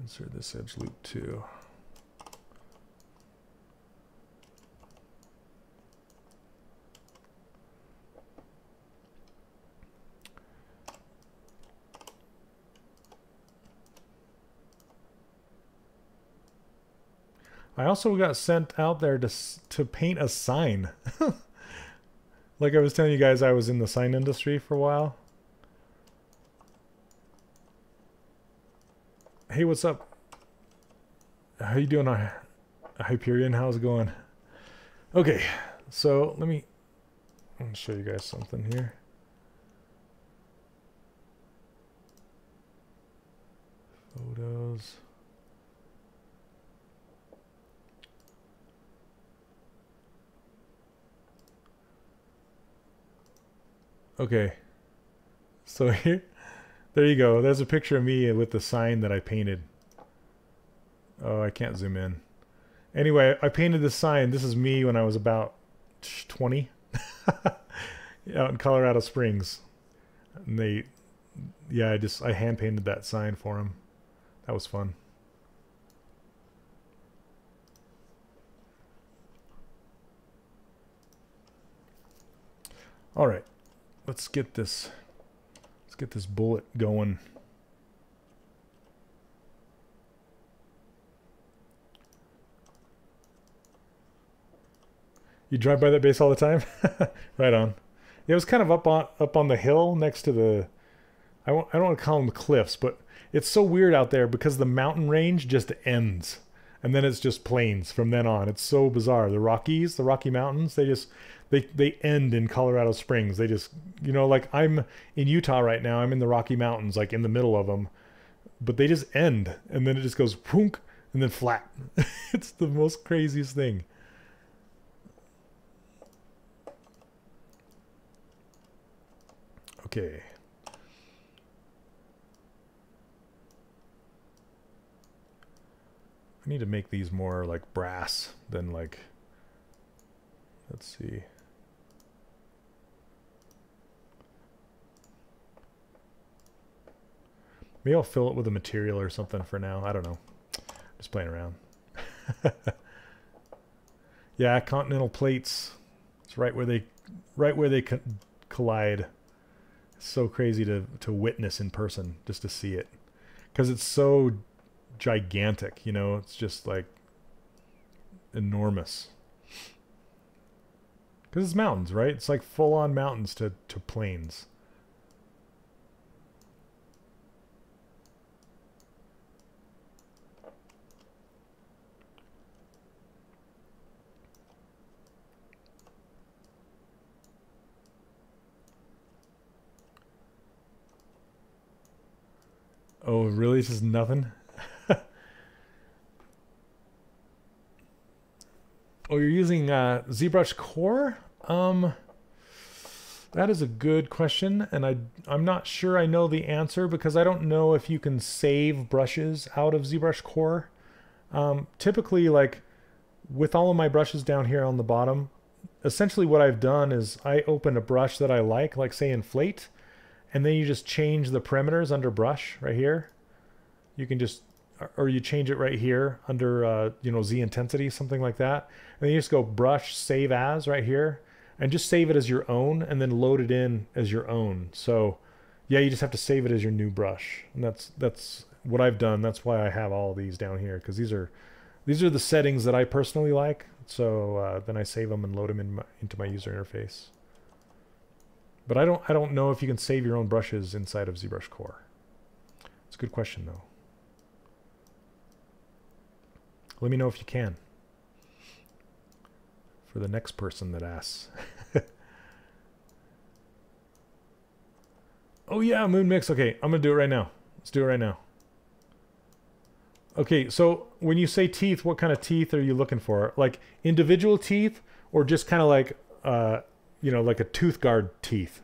Insert this edge loop too. I also got sent out there to paint a sign. Like I was telling you guys, I was in the sign industry for a while. Hey, what's up? How you doing? Hyperion, how's it going? Okay, so let me show you guys something here. Photos. Okay, so here, there you go. There's a picture of me with the sign that I painted. Oh, I can't zoom in. Anyway, I painted this sign. This is me when I was about 20 out in Colorado Springs. And they, yeah, I hand painted that sign for him. That was fun. All right, let's get this bullet going. You drive by that base all the time? Right on. It was kind of up on the hill next to the... I don't want to call them the cliffs, but it's so weird out there because the mountain range just ends. And then it's just plains from then on. It's so bizarre. The Rockies, the Rocky Mountains, they end in Colorado Springs. They just, you know, like I'm in Utah right now. I'm in the Rocky Mountains, like in the middle of them. But they just end. And then it just goes, poonk, and then flat. It's the most craziest thing. Okay. I need to make these more like brass than like, let's see. Maybe I'll fill it with a material or something for now. I don't know. Just playing around. Yeah, continental plates. It's right where they collide. So crazy to witness in person, just to see it, because it's so gigantic, you know. It's just like enormous because it's mountains, right? It's like full-on mountains to plains. Oh, really? It's just nothing? Oh, you're using ZBrush Core? That is a good question, and I'm not sure I know the answer because I don't know if you can save brushes out of ZBrush Core. Typically, like, with all of my brushes down here on the bottom, essentially what I've done is I open a brush that I like say Inflate, and then you just change the parameters under brush right here. You can just, or you change it right here under, you know, Z intensity, something like that. And then you just go brush, save as right here, and just save it as your own and then load it in as your own. So yeah, you just have to save it as your new brush. And that's what I've done. That's why I have all these down here, because these are the settings that I personally like. So then I save them and load them in into my user interface. But I don't know if you can save your own brushes inside of ZBrush Core. It's a good question, though. Let me know if you can. For the next person that asks. Oh yeah, Moon Mix. Okay, I'm gonna do it right now. Let's do it right now. Okay, so when you say teeth, what kind of teeth are you looking for? Like individual teeth, or just kind of like you know, like a tooth guard teeth.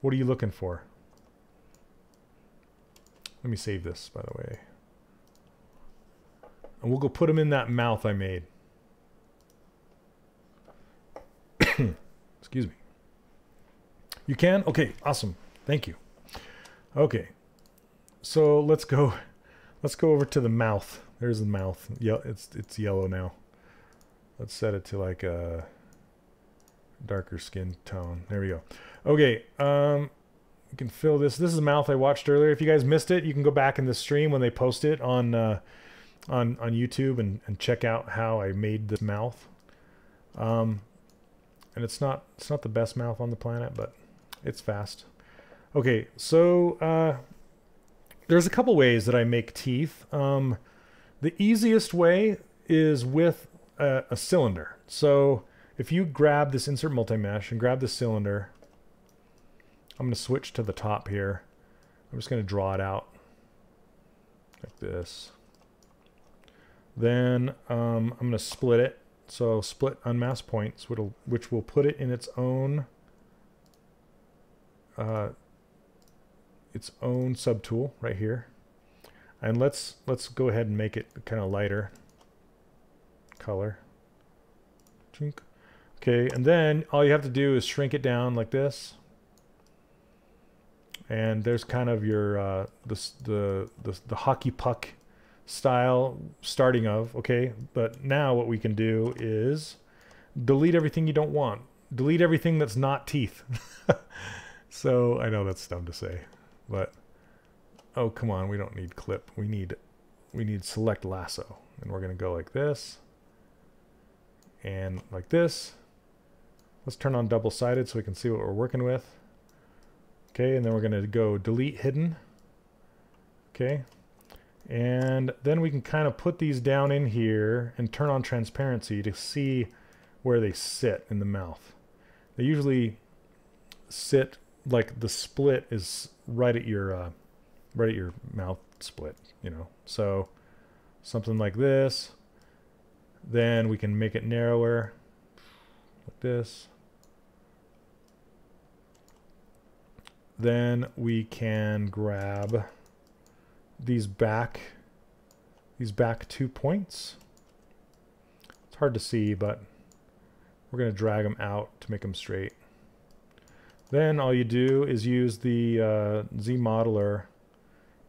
What are you looking for? Let me save this, by the way. And we'll go put them in that mouth I made. Excuse me. You can? Okay, awesome. Thank you. Okay. So let's go over to the mouth. There's the mouth. Yeah, it's yellow now. Let's set it to like a darker skin tone. There we go. Okay, you can fill this. This is the mouth I watched earlier. If you guys missed it, you can go back in the stream when they post it on YouTube and check out how I made this mouth. And it's not the best mouth on the planet, but it's fast. Okay, so there's a couple ways that I make teeth. The easiest way is with a cylinder. So if you grab this insert multi-mesh and grab the cylinder, I'm going to switch to the top here. I'm just going to draw it out like this. Then I'm going to split it. So split unmasked points, which will put it in its own subtool right here. And let's go ahead and make it kind of lighter color. Chink. Okay, and then all you have to do is shrink it down like this. And there's kind of your the hockey puck style starting of, okay, but now what we can do is delete everything you don't want. Delete everything that's not teeth. So I know that's dumb to say, but oh come on, we don't need clip. We need select lasso, and we're gonna go like this and like this. Let's turn on double-sided so we can see what we're working with. Okay, and then we're gonna go delete hidden. Okay. And then we can kind of put these down in here and turn on transparency to see where they sit in the mouth. They usually sit like the split is right at your mouth split, you know. So something like this. Then we can make it narrower like this. Then we can grab these back 2 points. It's hard to see, but we're going to drag them out to make them straight. Then all you do is use the Z modeler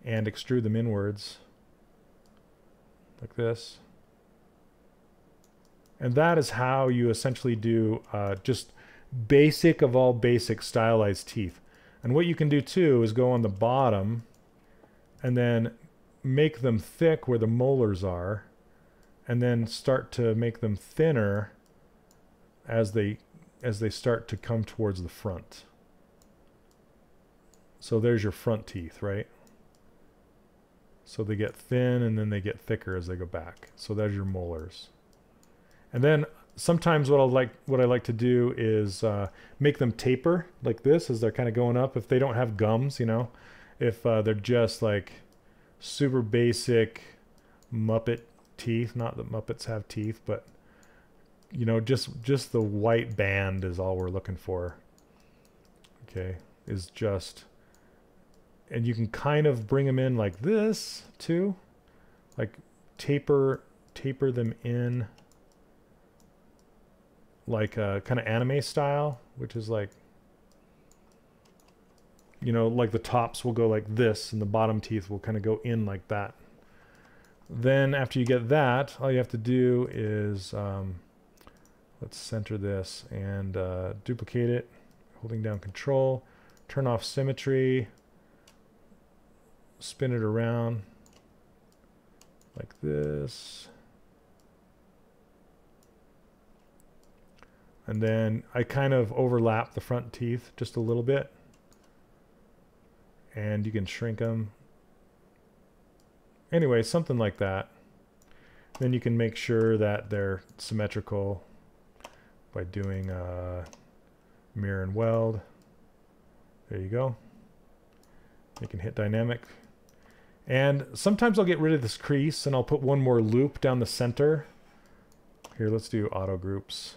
and extrude them inwards like this. And that is how you essentially do just basic of all basic stylized teeth. And what you can do too is go on the bottom and then make them thick where the molars are, and then start to make them thinner as they start to come towards the front. So there's your front teeth, right? So they get thin and then they get thicker as they go back. So there's your molars. And then sometimes what I like to do is make them taper like this as they're kind of going up if they don't have gums, you know. If they're just like super basic Muppet teeth, not that Muppets have teeth, but you know, just the white band is all we're looking for. Okay, is just, and you can kind of bring them in like this too, like taper them in like a kind of anime style, which is like, you know, like the tops will go like this and the bottom teeth will kind of go in like that. Then after you get that, all you have to do is let's center this and duplicate it, holding down control, turn off symmetry, spin it around like this. And then I kind of overlap the front teeth just a little bit. And you can shrink them. Anyway, something like that. Then you can make sure that they're symmetrical by doing mirror and weld. There you go. You can hit dynamic. And sometimes I'll get rid of this crease and I'll put one more loop down the center. Here, let's do auto groups.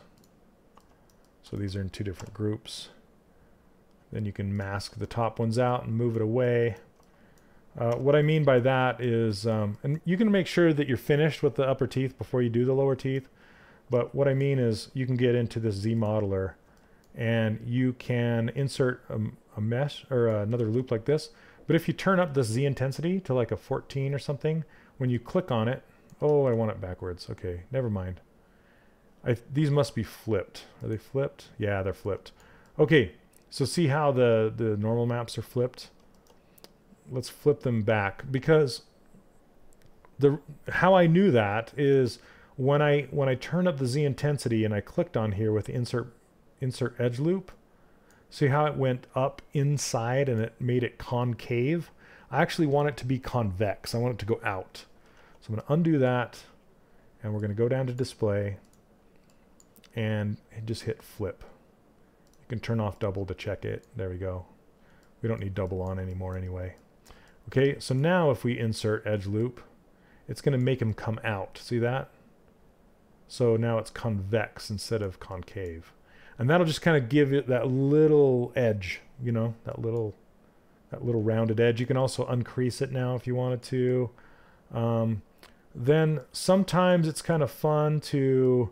So these are in two different groups. Then you can mask the top ones out and move it away. What I mean by that is, and you can make sure that you're finished with the upper teeth before you do the lower teeth, but what I mean is you can get into this Z modeler and you can insert a mesh or another loop like this. But if you turn up this Z intensity to like a 14 or something, when you click on it, oh, I want it backwards. Okay, never mind. These must be flipped. Are they flipped? Yeah, they're flipped. Okay. So see how the normal maps are flipped? Let's flip them back, because how I knew that is when I turn up the Z intensity and I clicked on here with the insert edge loop, see how it went up inside and it made it concave? I actually want it to be convex. I want it to go out. So I'm going to undo that and we're going to go down to display and just hit flip. You can turn off double to check it. There we go. We don't need double on anymore anyway. Okay, so now if we insert edge loop, it's going to make them come out. See that? So now it's convex instead of concave. And that'll just kind of give it that little edge, you know, that little rounded edge. You can also uncrease it now if you wanted to. Then sometimes it's kind of fun to,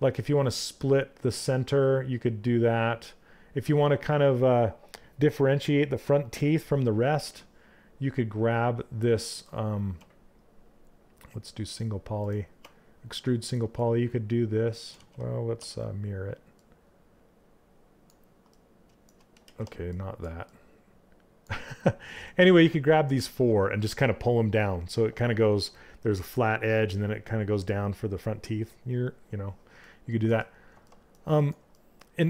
like if you want to split the center, you could do that. If you want to kind of differentiate the front teeth from the rest, you could grab this, let's do single poly, extrude single poly. You could do this. Well, let's mirror it. Okay, not that. Anyway, you could grab these four and just kind of pull them down. So it kind of goes, there's a flat edge and then it kind of goes down for the front teeth. You know, you could do that. And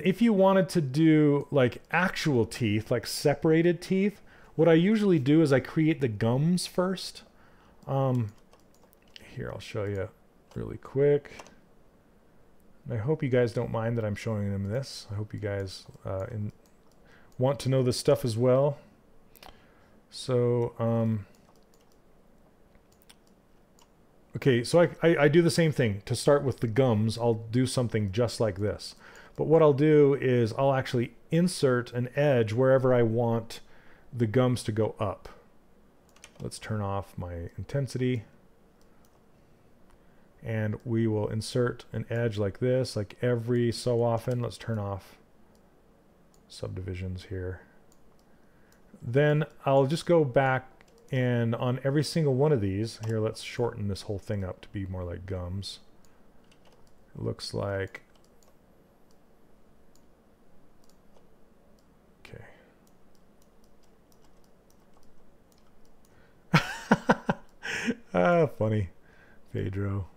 if you wanted to do like actual teeth, like separated teeth, what I usually do is I create the gums first. Here, I'll show you really quick. And I hope you guys don't mind that I'm showing them this. I hope you guys want to know this stuff as well. So, okay, so I do the same thing. To start with the gums, I'll do something just like this. But what I'll do is I'll actually insert an edge wherever I want the gums to go up. Let's turn off my intensity. And we will insert an edge like this, like every so often. Let's turn off subdivisions here. Then I'll just go back and on every single one of these, here let's shorten this whole thing up to be more like gums. It looks like, okay. Ah, funny. Pedro.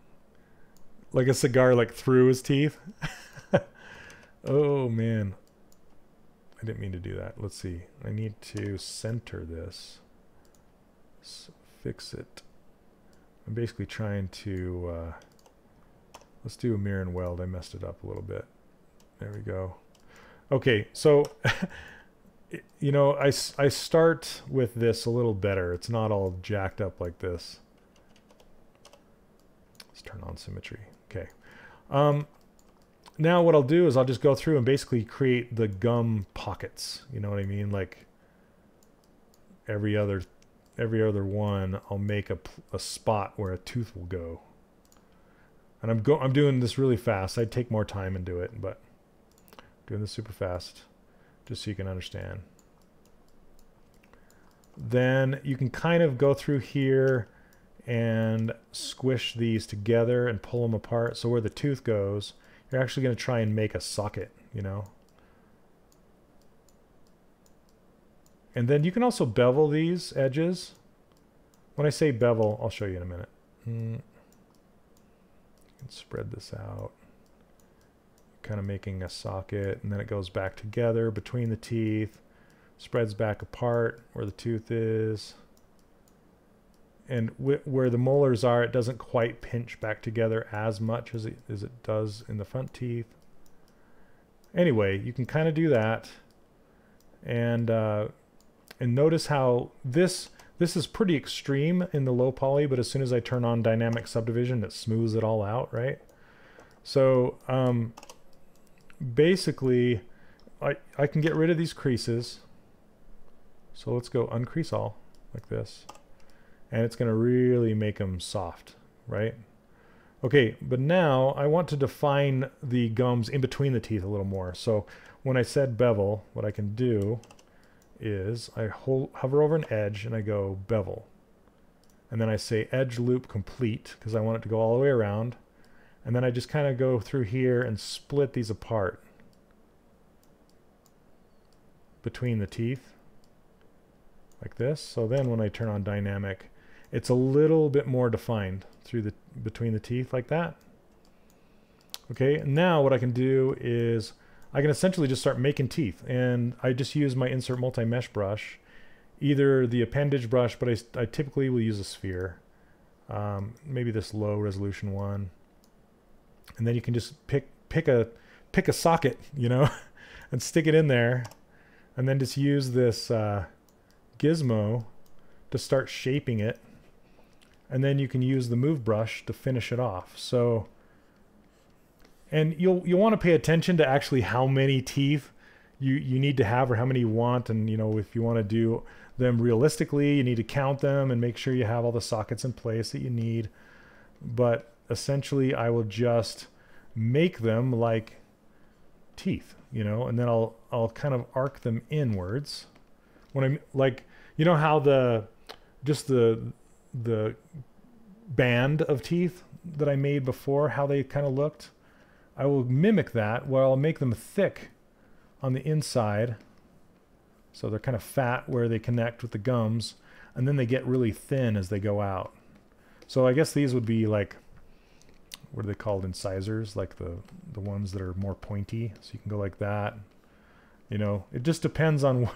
Like a cigar like through his teeth. Oh man. I didn't mean to do that. Let's see. I need to center this. So fix it. I'm basically trying to... let's do a mirror and weld. I messed it up a little bit. There we go. Okay, so... you know, I start with this a little better. It's not all jacked up like this. Let's turn on symmetry. Okay. Now what I'll do is I'll just go through and basically create the gum pockets. You know what I mean? Like every other one, I'll make a spot where a tooth will go. And I'm doing this really fast. I'd take more time and do it, but I'm doing this super fast just so you can understand. Then you can kind of go through here and squish these together and pull them apart. So where the tooth goes, you're actually going to try and make a socket, you know. And then you can also bevel these edges. When I say bevel, I'll show you in a minute. You can spread this out. Kind of making a socket, and then it goes back together between the teeth, spreads back apart where the tooth is. And where the molars are, it doesn't quite pinch back together as much as it does in the front teeth. Anyway, you can kind of do that. And notice how this is pretty extreme in the low poly, but as soon as I turn on dynamic subdivision, it smooths it all out, right? So basically, I can get rid of these creases. So let's go uncrease all like this. And it's going to really make them soft, right? Okay, but now I want to define the gums in between the teeth a little more. So when I said bevel, what I can do is I hover over an edge and I go bevel. And then I say edge loop complete because I want it to go all the way around. And then I just kind of go through here and split these apart between the teeth like this. So then when I turn on dynamic, it's a little bit more defined through the between the teeth like that. Okay, now what I can do is I can essentially just start making teeth, and I just use my insert multi-mesh brush, either the appendage brush, but I typically will use a sphere, maybe this low resolution one, and then you can just pick a socket, you know, and stick it in there, and then just use this gizmo to start shaping it, and then you can use the move brush to finish it off. So, and you'll want to pay attention to actually how many teeth you need to have, or how many you want, and you know, if you want to do them realistically, you need to count them and make sure you have all the sockets in place that you need. But essentially, I will just make them like teeth, you know, and then I'll kind of arc them inwards. When I'm like, you know how the band of teeth that I made before, how they kind of looked, I will mimic that where I'll make them thick on the inside, so they're kind of fat where they connect with the gums, and then they get really thin as they go out. So I guess these would be like, what are they called, incisors, like the ones that are more pointy, so you can go like that. You know, it just depends on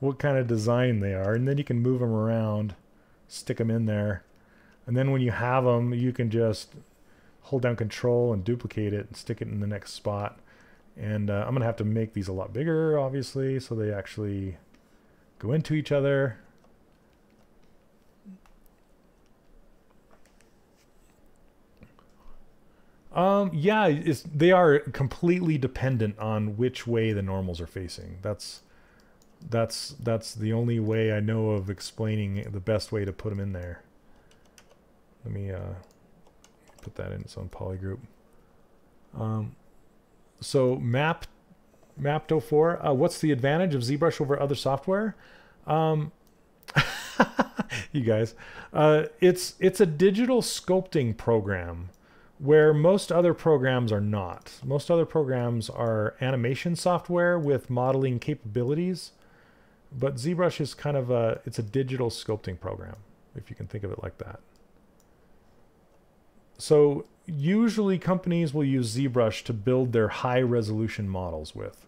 what kind of design they are, and then you can move them around, stick them in there, and then when you have them, you can just hold down Control and duplicate it and stick it in the next spot. And I'm gonna have to make these a lot bigger, obviously, so they actually go into each other. Yeah, they are completely dependent on which way the normals are facing. That's the only way I know of explaining the best way to put them in there. Let me put that in its own polygroup. So Mapt04, what's the advantage of ZBrush over other software? You guys, it's a digital sculpting program where most other programs are not. Most other programs are animation software with modeling capabilities, but ZBrush is kind of a digital sculpting program, if you can think of it like that. So usually companies will use ZBrush to build their high resolution models with,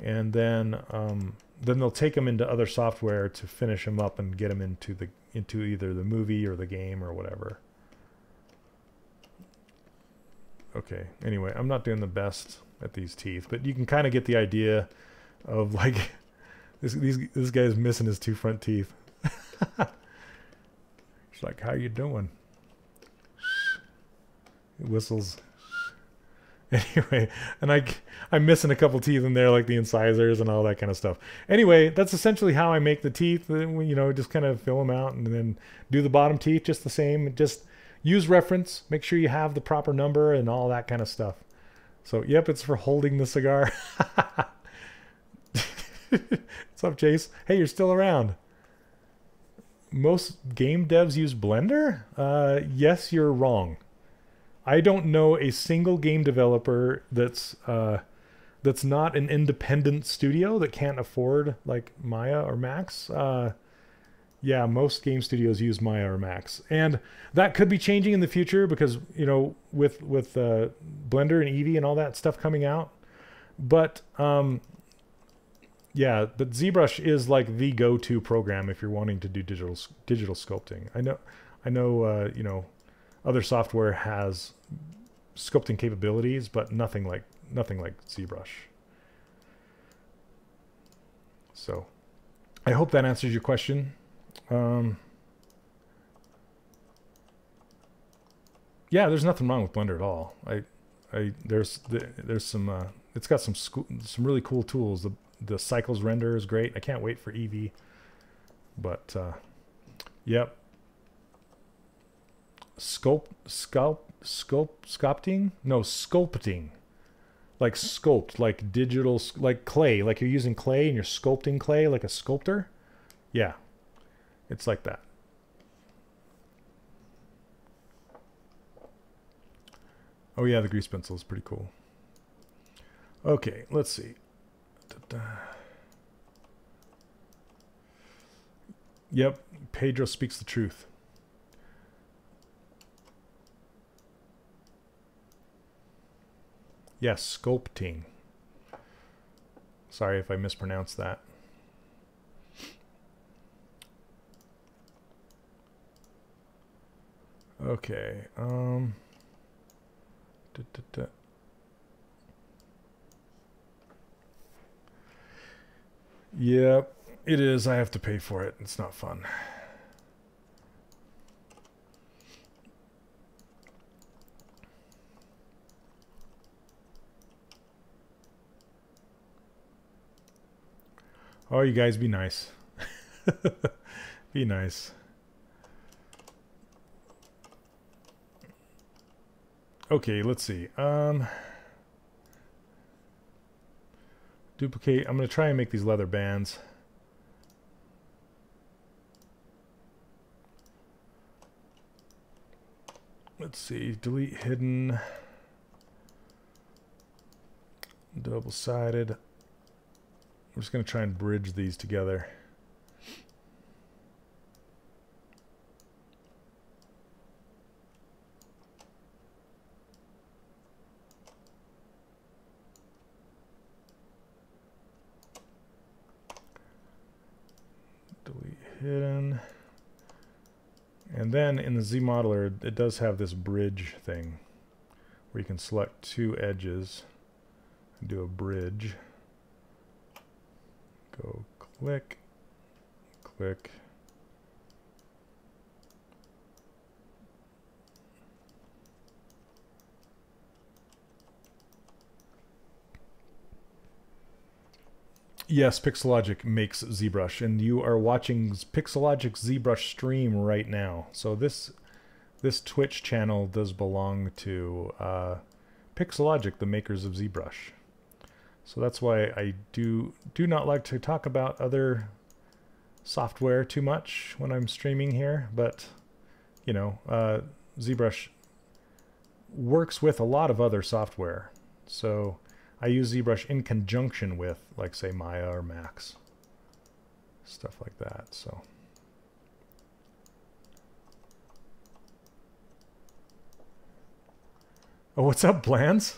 and then they'll take them into other software to finish them up and get them into either the movie or the game or whatever. Okay, anyway, I'm not doing the best at these teeth, but you can kind of get the idea of like this guy's missing his two front teeth. It's like, how you doing? Whistles. Anyway, and I'm missing a couple teeth in there, like the incisors and all that kind of stuff. Anyway, that's essentially how I make the teeth. You know, just kind of fill them out and then do the bottom teeth just the same. Just use reference, make sure you have the proper number and all that kind of stuff. So yep, it's for holding the cigar. What's up, Chase? Hey, you're still around. Most game devs use Blender? Yes, you're wrong. I don't know a single game developer that's not an independent studio that can't afford like Maya or Max. Yeah, most game studios use Maya or Max, and that could be changing in the future because, you know, with Blender and Eevee and all that stuff coming out. But yeah, but ZBrush is like the go-to program if you're wanting to do digital sculpting. I know you know, other software has sculpting capabilities, but nothing like ZBrush. So I hope that answers your question. Yeah, there's nothing wrong with Blender at all. There's some it's got some really cool tools. The Cycles render is great. I can't wait for Eevee. But yep. Sculpting, like sculpt, like digital, like clay, like you're using clay and you're sculpting clay like a sculptor. Yeah, it's like that. Oh yeah, the grease pencil is pretty cool. Okay, let's see. Yep, Pedro speaks the truth. Yes, sculpting. Sorry if I mispronounced that. Okay. Yeah, it is. I have to pay for it. It's not fun. Oh, you guys be nice. Be nice. Okay, let's see. Duplicate. I'm going to try and make these leather bands. Let's see. Delete hidden. Double-sided. I'm just going to try and bridge these together. Delete hidden. And then in the Z modeler, it does have this bridge thing where you can select two edges and do a bridge. Go click, click. Yes, Pixelogic makes ZBrush, and you are watching Pixelogic's ZBrush stream right now. So this Twitch channel does belong to Pixelogic, the makers of ZBrush. So that's why I do not like to talk about other software too much when I'm streaming here, but you know, ZBrush works with a lot of other software. So I use ZBrush in conjunction with, like, say, Maya or Max, stuff like that. So oh, what's up, Blans?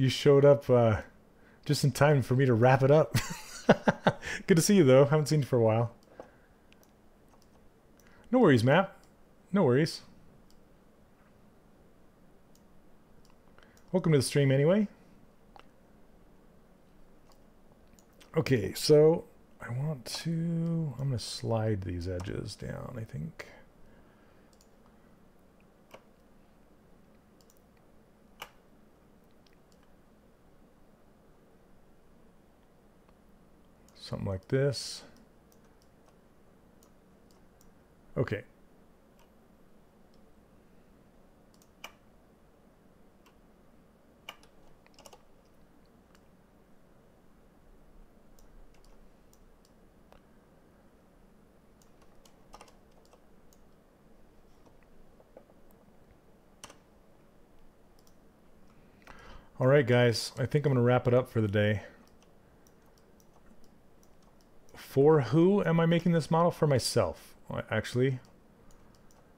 You showed up just in time for me to wrap it up. Good to see you, though. Haven't seen you for a while. No worries, Matt. No worries. Welcome to the stream, anyway. Okay, so I want to... I'm going to slide these edges down, I think. Something like this. Okay. All right, guys, I think I'm gonna wrap it up for the day. For who am I making this model? For myself, actually.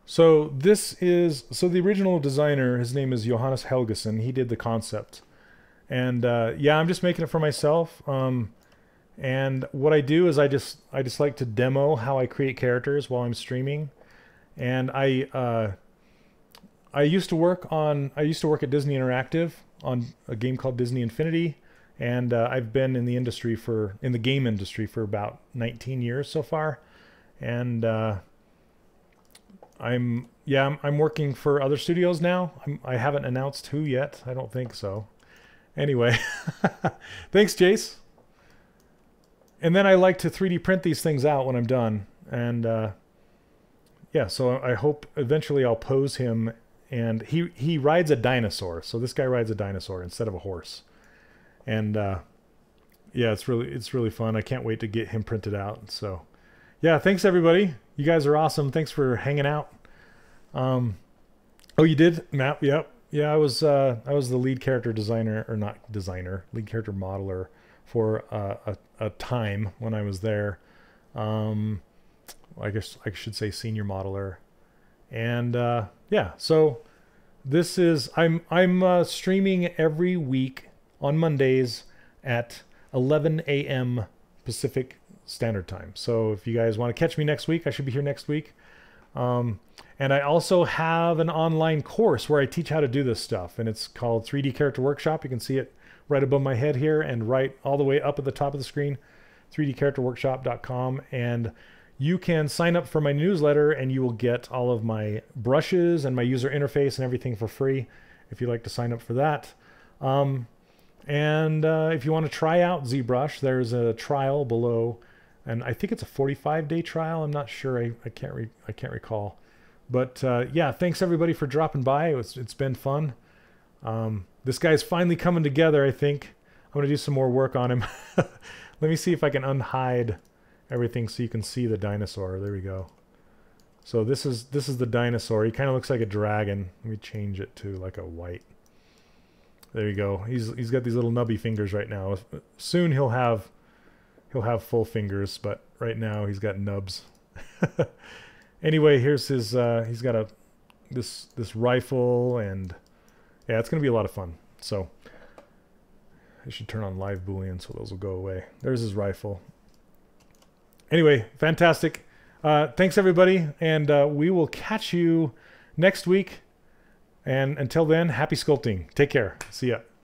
So this is, so the original designer, his name is Johannes Helgeson. He did the concept. And yeah, I'm just making it for myself. And what I do is I just like to demo how I create characters while I'm streaming. And I used to work at Disney Interactive on a game called Disney Infinity. And I've been in the industry for, in the game industry for about 19 years so far. And I'm working for other studios now. I haven't announced who yet. I don't think so. Anyway, thanks, Jace. And then I like to 3D print these things out when I'm done. And yeah, so I hope eventually I'll pose him. And he rides a dinosaur. So this guy rides a dinosaur instead of a horse. And yeah, it's really fun. I can't wait to get him printed out. So yeah, thanks everybody. You guys are awesome. Thanks for hanging out. Oh, you did, Matt? Yep. Yeah, I was the lead character designer, or not designer, lead character modeler for a time when I was there. I guess I should say senior modeler. And yeah, so this is I'm streaming every week on Mondays at 11 a.m. Pacific Standard Time. So if you guys want to catch me next week, I should be here next week. And I also have an online course where I teach how to do this stuff, and it's called 3D Character Workshop. You can see it right above my head here and right all the way up at the top of the screen, 3dcharacterworkshop.com. And you can sign up for my newsletter and you will get all of my brushes and my user interface and everything for free if you'd like to sign up for that. If you want to try out ZBrush, there's a trial below, and I think it's a 45-day trial. I'm not sure. I can't recall. But yeah, thanks everybody for dropping by. It's been fun. This guy's finally coming together, I think. I'm going to do some more work on him. Let me see if I can unhide everything so you can see the dinosaur. There we go. So this is the dinosaur. He kind of looks like a dragon. Let me change it to like a white. There you go. He's got these little nubby fingers right now. Soon he'll have full fingers, but right now he's got nubs. Anyway, here's his he's got this rifle, and yeah, it's going to be a lot of fun. So I should turn on live Boolean so those will go away. There's his rifle. Anyway, fantastic. Thanks everybody, and we will catch you next week. And until then, happy sculpting. Take care. See ya.